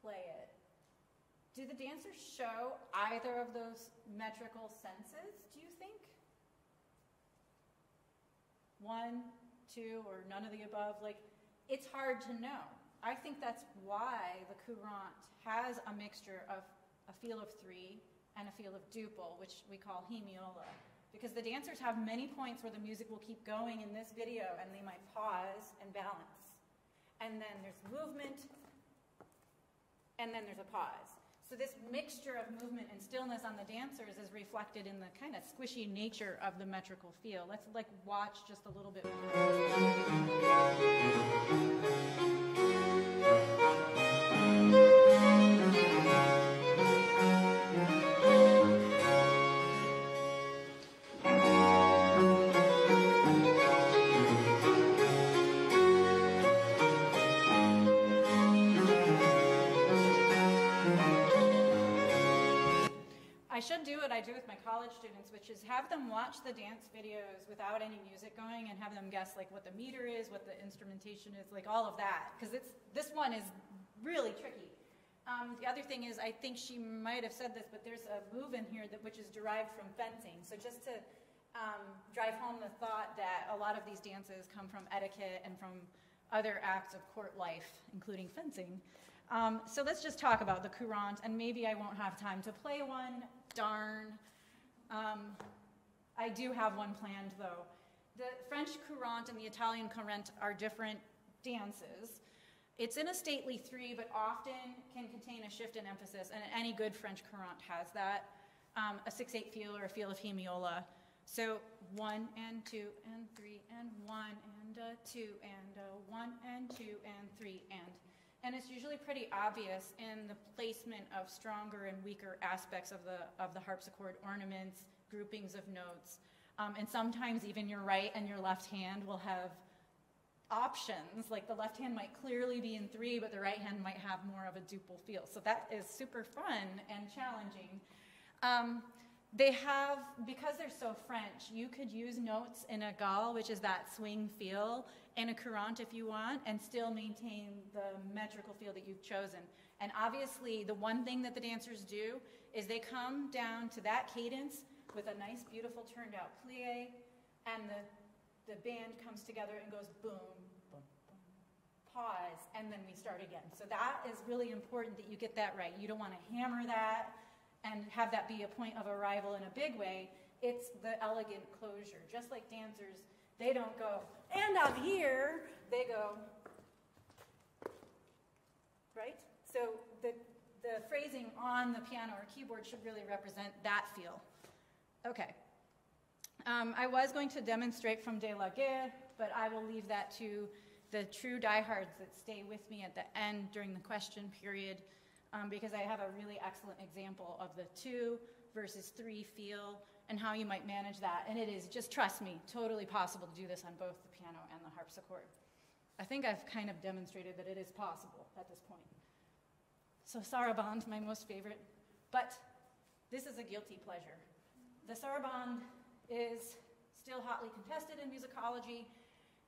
play it. Do the dancers show either of those metrical senses, do you think? One, two, or none of the above? Like, it's hard to know. I think that's why the courant has a mixture of a feel of three and a feel of duple, which we call hemiola, because the dancers have many points where the music will keep going in this video, and they might pause and balance. And then there's movement, and then there's a pause. So this mixture of movement and stillness on the dancers is reflected in the kind of squishy nature of the metrical feel. Let's like watch just a little bit more. I should do what I do with my college students, which is have them watch the dance videos without any music going and have them guess like what the meter is, what the instrumentation is, like all of that, because this one is really tricky. The other thing is, I think she might have said this, but there's a move in here which is derived from fencing. So just to drive home the thought that a lot of these dances come from etiquette and from other acts of court life, including fencing. So let's just talk about the courante, and maybe I won't have time to play one, darn. I do have one planned though. The French courante and the Italian corrente are different dances. It's in a stately three, but often can contain a shift in emphasis, and any good French courante has that. A 6/8 feel or a feel of hemiola. So 1 and 2 and 3 and 1 and 2 and 1 and 2 and 3 and it's usually pretty obvious in the placement of stronger and weaker aspects of the harpsichord ornaments, groupings of notes, and sometimes even your right and your left hand will have options, like the left hand might clearly be in three, but the right hand might have more of a duple feel. So that is super fun and challenging. They have, because they're so French, you could use notes in a gal, which is that swing feel, and a courante if you want, and still maintain the metrical feel that you've chosen. And obviously, the one thing that the dancers do is they come down to that cadence with a nice, beautiful turned out plie, and the band comes together and goes boom, boom, boom, pause, and then we start again. So that is really important that you get that right. You don't want to hammer that and have that be a point of arrival in a big way. It's the elegant closure. Just like dancers, they don't go, and out here, they go, right? So the phrasing on the piano or keyboard should really represent that feel. Okay. I was going to demonstrate from De La Guerre, but I will leave that to the true diehards that stay with me at the end during the question period, because I have a really excellent example of the 2 versus 3 feel and how you might manage that. And it is, just trust me, totally possible to do this on both the piano and the harpsichord. I think I've kind of demonstrated that it is possible at this point. So sarabande, my most favorite, but this is a guilty pleasure. The sarabande is still hotly contested in musicology.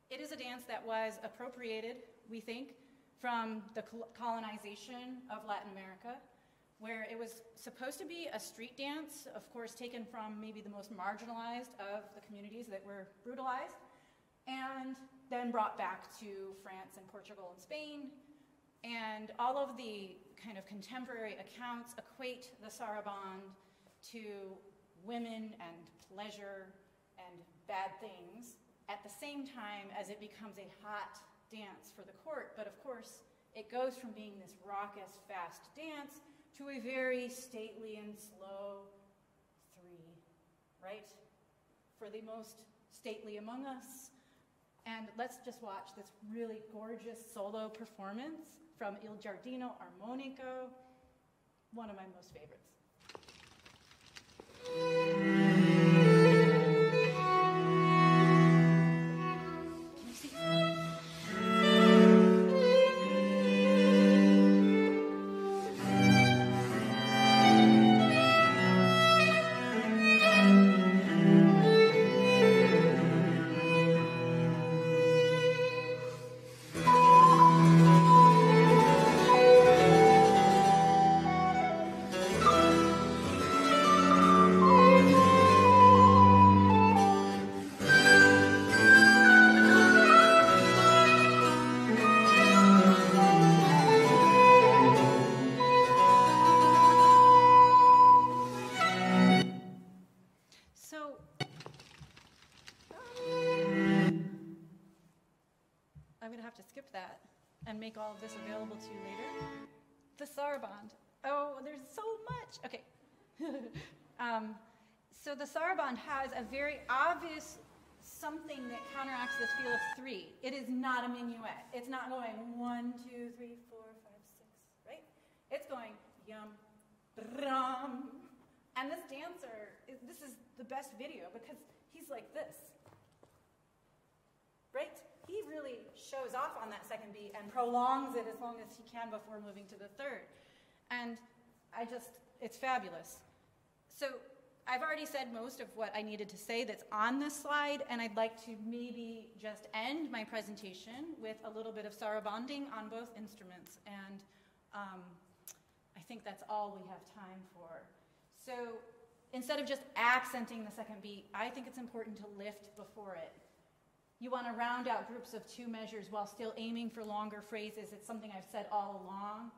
It is a dance that was appropriated, we think, from the colonization of Latin America, where it was supposed to be a street dance, of course taken from maybe the most marginalized of the communities that were brutalized, and then brought back to France and Portugal and Spain. And all of the kind of contemporary accounts equate the sarabande to women and pleasure and bad things at the same time as it becomes a hot dance for the court. But of course, it goes from being this raucous, fast dance to a very stately and slow three, right? For the most stately among us. And let's just watch this really gorgeous solo performance from Il Giardino Armonico, one of my most favorites. Make all of this available to you later. The sarabande. Oh, there's so much. Okay. So the sarabande has a very obvious something that counteracts this feel of three. It is not a minuet. It's not going 1, 2, 3, 4, 5, 6, right? It's going yum, brum. And this dancer, this is the best video because he's like this, right? He really shows off on that second beat and prolongs it as long as he can before moving to the third. And it's fabulous. So I've already said most of what I needed to say that's on this slide, and I'd like to maybe just end my presentation with a little bit of sarabanding on both instruments, and I think that's all we have time for. So instead of just accenting the second beat, I think it's important to lift before it. You want to round out groups of two measures while still aiming for longer phrases. It's something I've said all along.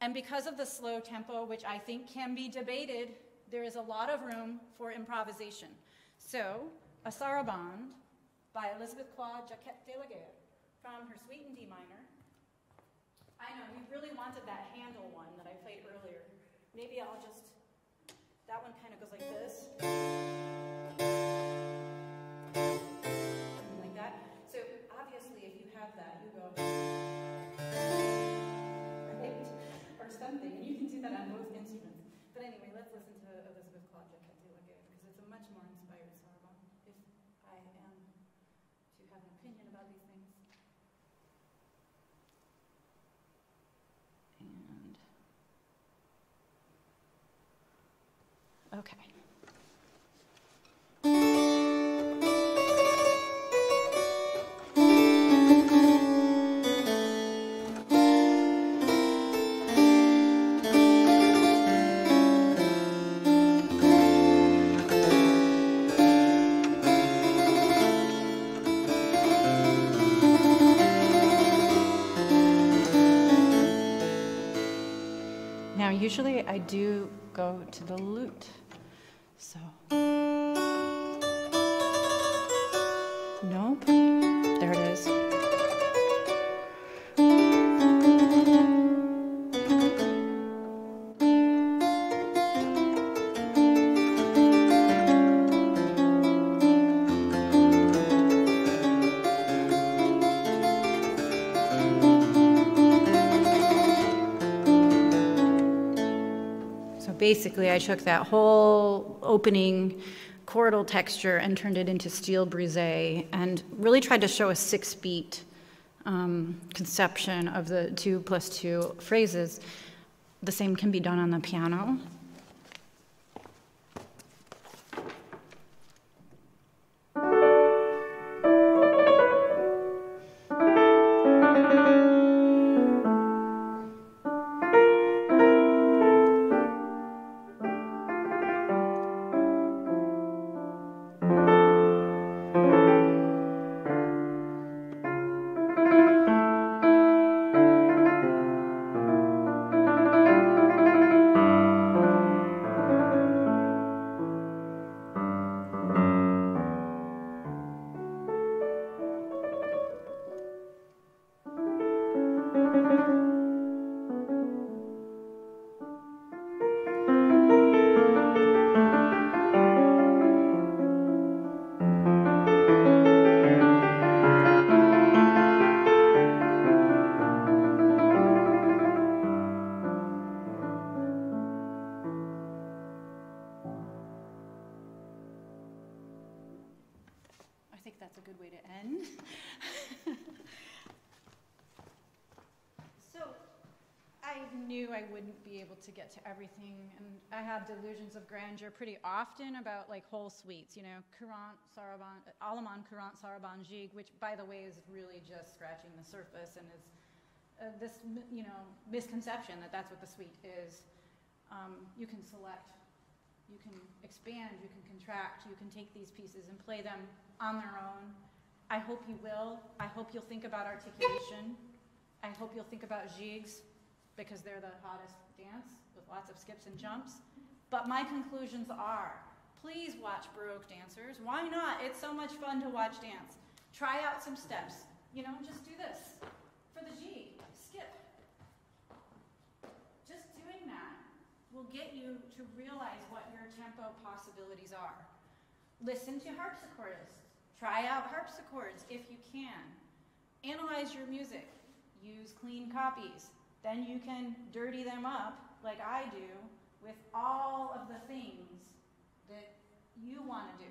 And because of the slow tempo, which I think can be debated, there is a lot of room for improvisation. So, a sarabande by Élisabeth Claude Jacquet de La Guerre from her suite in D minor. I know, you really wanted that Handel one that I played earlier. Maybe I'll just, that one kind of goes like this. Something like that. So, obviously, if you have that, you go, right? Or something. And you can do that on both instruments. But anyway, let's listen to Élisabeth Claude Jacquet de La Guerre, because it's a much more inspired sarabande, if I am to have an opinion about these things. And okay. Usually I do go to the lute, so nope, there it is. Basically, I took that whole opening chordal texture and turned it into steel brisé, and really tried to show a six-beat conception of the 2 plus 2 phrases. The same can be done on the piano. To get to everything, and I have delusions of grandeur pretty often about like whole suites, you know, Courant, Sarabande, Allemand Courant, Sarabande, Gigue, which by the way is really just scratching the surface and is this, you know, misconception that that's what the suite is. You can select, you can expand, you can contract, you can take these pieces and play them on their own. I hope you will. I hope you'll think about articulation. I hope you'll think about gigues, because they're the hottest dance with lots of skips and jumps. But my conclusions are, please watch Baroque dancers. Why not? It's so much fun to watch dance. Try out some steps. You know, just do this. For the G, skip. Just doing that will get you to realize what your tempo possibilities are. Listen to harpsichordists. Try out harpsichords if you can. Analyze your music. Use clean copies. Then you can dirty them up, like I do, with all of the things that you want to do.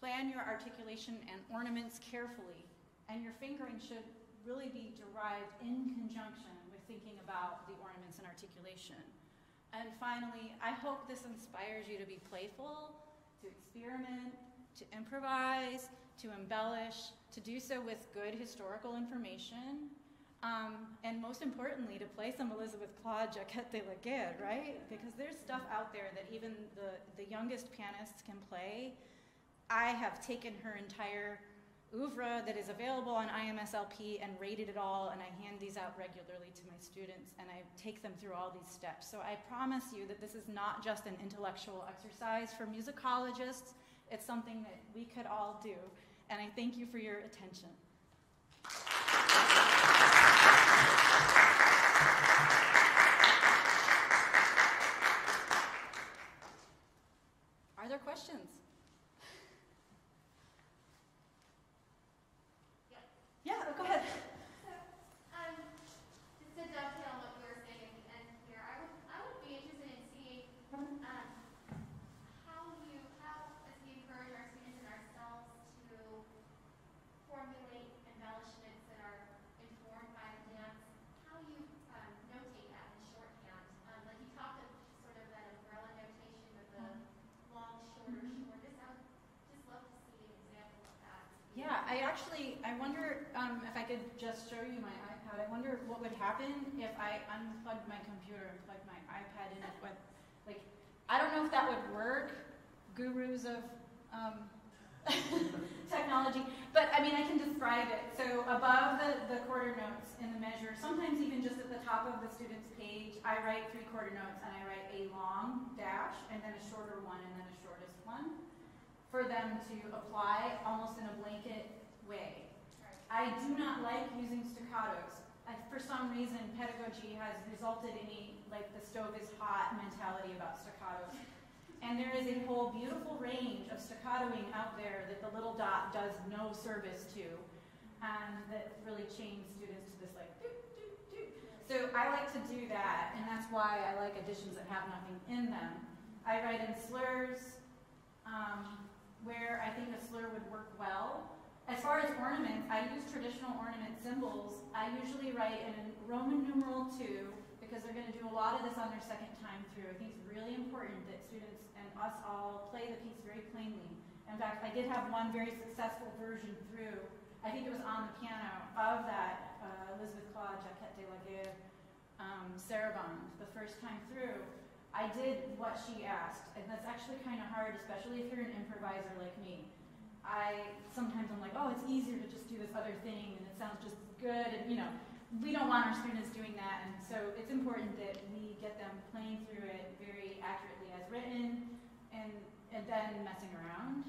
Plan your articulation and ornaments carefully, and your fingering should really be derived in conjunction with thinking about the ornaments and articulation. And finally, I hope this inspires you to be playful, to experiment, to improvise, to embellish, to do so with good historical information, and most importantly, to play some Élisabeth Claude Jacquet de La Guerre, right? Because there's stuff out there that even the youngest pianists can play. I have taken her entire oeuvre that is available on IMSLP and rated it all, and I hand these out regularly to my students, and I take them through all these steps. So I promise you that this is not just an intellectual exercise for musicologists. It's something that we could all do, and I thank you for your attention. Are there questions? Yeah, go ahead. Just to dovetail on what you were saying at the end here, I would be interested in seeing how, as we encourage our students and ourselves to formulate embellishments that are informed by the dance, how you notate that in shorthand. Like you talked of sort of an umbrella notation with the long, shorter, shortest. I would just love to see an example of that. Yeah, I wonder if I could just show you my iPad. I wonder what would happen if I unplugged my computer and plugged my iPad in it with, like, I don't know if that would work, gurus of technology, but I mean, I can describe it. So above the quarter notes in the measure, sometimes even just at the top of the student's page, I write three quarter notes and I write a long dash and then a shorter one and then a shortest one for them to apply almost in a blanket way. I do not like using staccatos. For some reason, pedagogy has resulted in a, like, the stove is hot mentality about staccatos. And there is a whole beautiful range of staccatoing out there that the little dot does no service to, and that really chains students to this, like, doop, doop, doop. So I like to do that, and that's why I like additions that have nothing in them. I write in slurs, where I think a slur would work well. As far as ornaments, I use traditional ornament symbols. I usually write in Roman numeral 2 because they're going to do a lot of this on their second time through. I think it's really important that students and us all play the piece very plainly. In fact, I did have one very successful version through, I think it was on the piano, of that Élisabeth Claude Jacquet de La Guerre Sarabande, the first time through. I did what she asked, and that's actually kind of hard, especially if you're an improviser like me. Sometimes I'm like, oh, it's easier to just do this other thing, and it sounds just good, and you know, we don't want our students doing that, and so it's important that we get them playing through it very accurately as written, and then messing around.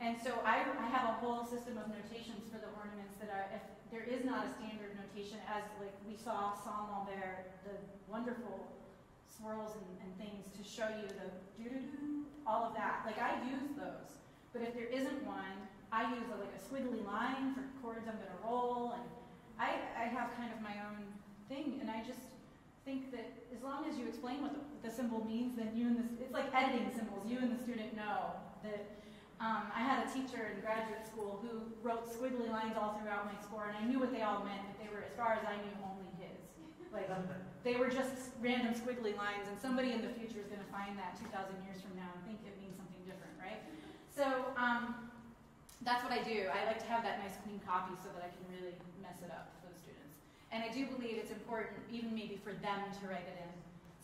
And so I have a whole system of notations for the ornaments that are, if there is not a standard notation, as like we saw Saint Lambert, the wonderful swirls and things to show you the doo-doo-doo, all of that. Like, I use those. But if there isn't one, I use like a squiggly line for chords I'm going to roll, and I have kind of my own thing, and I just think that as long as you explain what the symbol means, then you and the, it's like editing symbols, you and the student know that. I had a teacher in graduate school who wrote squiggly lines all throughout my score, and I knew what they all meant, but they were, as far as I knew, only his. Like, they were just random squiggly lines, and somebody in the future is going to find that 2,000 years from now and think it means something different, right? So that's what I do. I like to have that nice clean copy so that I can really mess it up for the students. And I do believe it's important even maybe for them to write it in.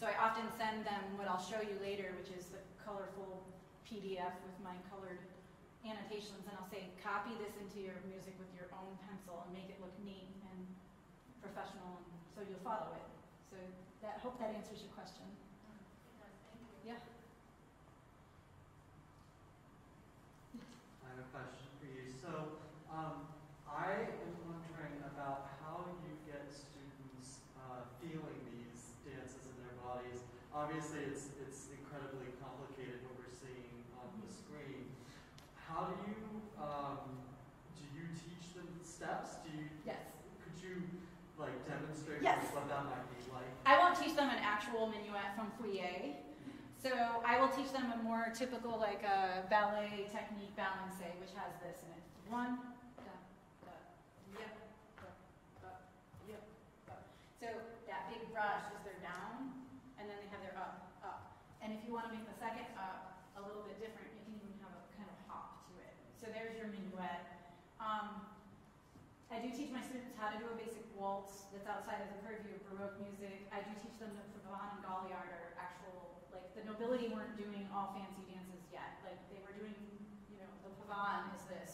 So I often send them what I'll show you later, which is the colorful PDF with my colored annotations, and I'll say, copy this into your music with your own pencil and make it look neat and professional, and so you'll follow it. So that, hope that answers your question. Yeah. I have a question for you. So I am wondering about how you get students feeling these dances in their bodies. Obviously, it's incredibly complicated what we're seeing on the screen. How do you teach them steps? Do you? Yes. Could you like demonstrate what that might be like? I won't teach them an actual minuet from Fouillet. So I will teach them a more typical, like, ballet technique balance, which has this in it. One, da, yep, da, yep, da. So that big brush is their down, and then they how to do a basic waltz that's outside of the purview of Baroque music. I do teach them that Pavane and Galliard are actual, like, the nobility weren't doing all fancy dances yet. Like, they were doing, you know, the Pavane is this,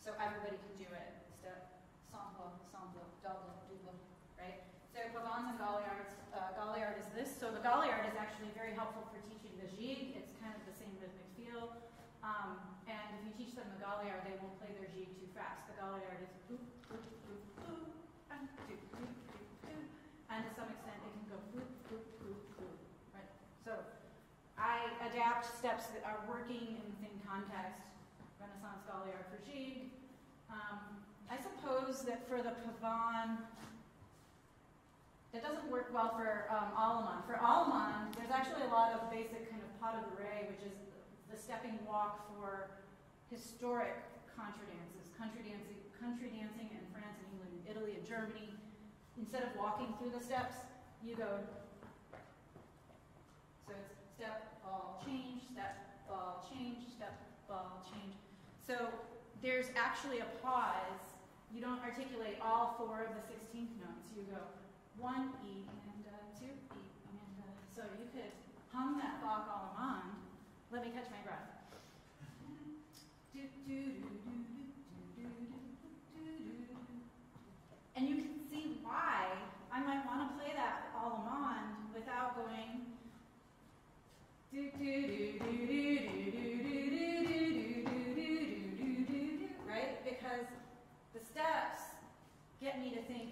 so everybody can do it. Step, sample, sample, double, double, right? So Pavanes and Galliards, Galliard is this. So the Galliard is actually very helpful for teaching the gigue. It's kind of the same rhythmic feel. And if you teach them the Galliard, they won't play their gigue too fast. The Galliard is boop, boop, boop, boop, and doop, doop, doop, doop. And to some extent, it can go boop, boop, boop, boop. Right? So I adapt steps that are working in the same context. Renaissance Galliard for gigue. I suppose that for the Pavane, that doesn't work well for Allemand. For Allemand, there's actually a lot of basic kind of pas de bourrée, which is the stepping walk for historic contra dances, country dancing in France and England, Italy and Germany. Instead of walking through the steps, you go. So it's step, ball, change, step, ball, change, step, ball, change. So there's actually a pause. You don't articulate all four of the 16th notes. You go one E and two E and so you could hum that Bach Allemand. Let me catch my breath. And you can see why I might want to play that Allemand without going. Right? Because the steps get me to think.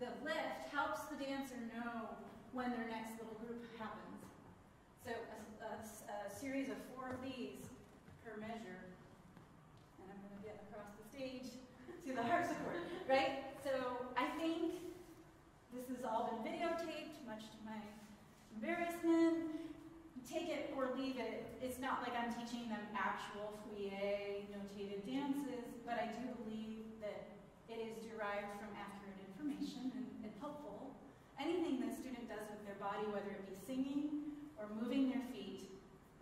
The lift helps the dancer know when their next little group happens. So a series of four of these per measure, and I'm going to get across the stage to the harpsichord, right? So I think this has all been videotaped, much to my embarrassment. Take it or leave it. It's not like I'm teaching them actual fouillé notated dances, but I do believe that it is derived from accurate information and helpful. Anything the student does with their body, whether it be singing or moving their feet,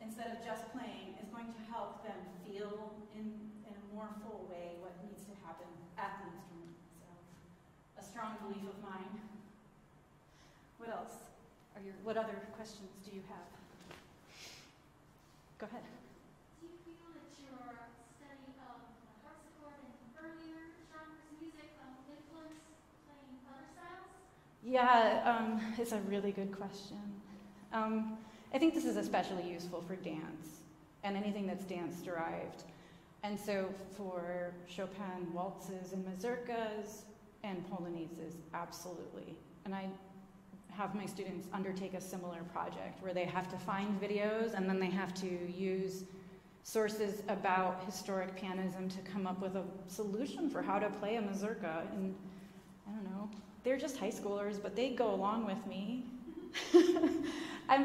instead of just playing, is going to help them feel in a more full way what needs to happen at the instrument. So, a strong belief of mine. What else? What other questions do you have? Go ahead. Do you feel that your study of the harpsichord and earlier genres of music influenced playing other styles? Yeah, it's a really good question. I think this is especially useful for dance and anything that's dance derived. And so for Chopin waltzes and mazurkas and polonaises, absolutely. And I have my students undertake a similar project where they have to find videos and then they have to use sources about historic pianism to come up with a solution for how to play a mazurka. And I don't know, they're just high schoolers, but they go along with me.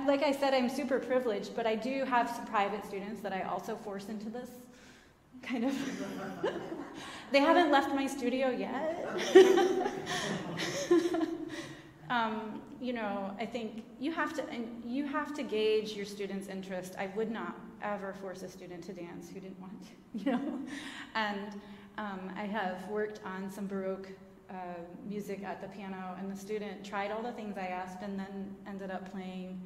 Like I said, I'm super privileged, but I do have some private students that I also force into this, kind of. They haven't left my studio yet. You know, I think you have to gauge your students' interest. I would not ever force a student to dance who didn't want to, you know. And I have worked on some Baroque music at the piano, and the student tried all the things I asked, and then ended up playing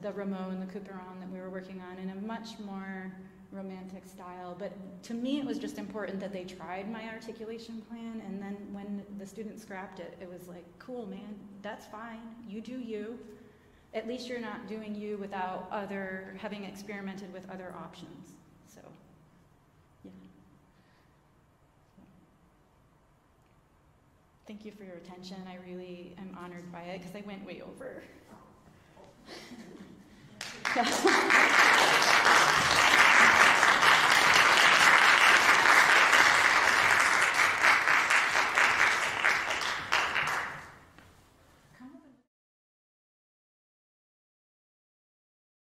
the Rameau and the Couperin that we were working on in a much more romantic style. But to me, it was just important that they tried my articulation plan, and then when the student scrapped it, it was like, cool, man, that's fine. You do you. At least you're not doing you without having experimented with other options. So, yeah. Thank you for your attention. I really am honored by it because I went way over.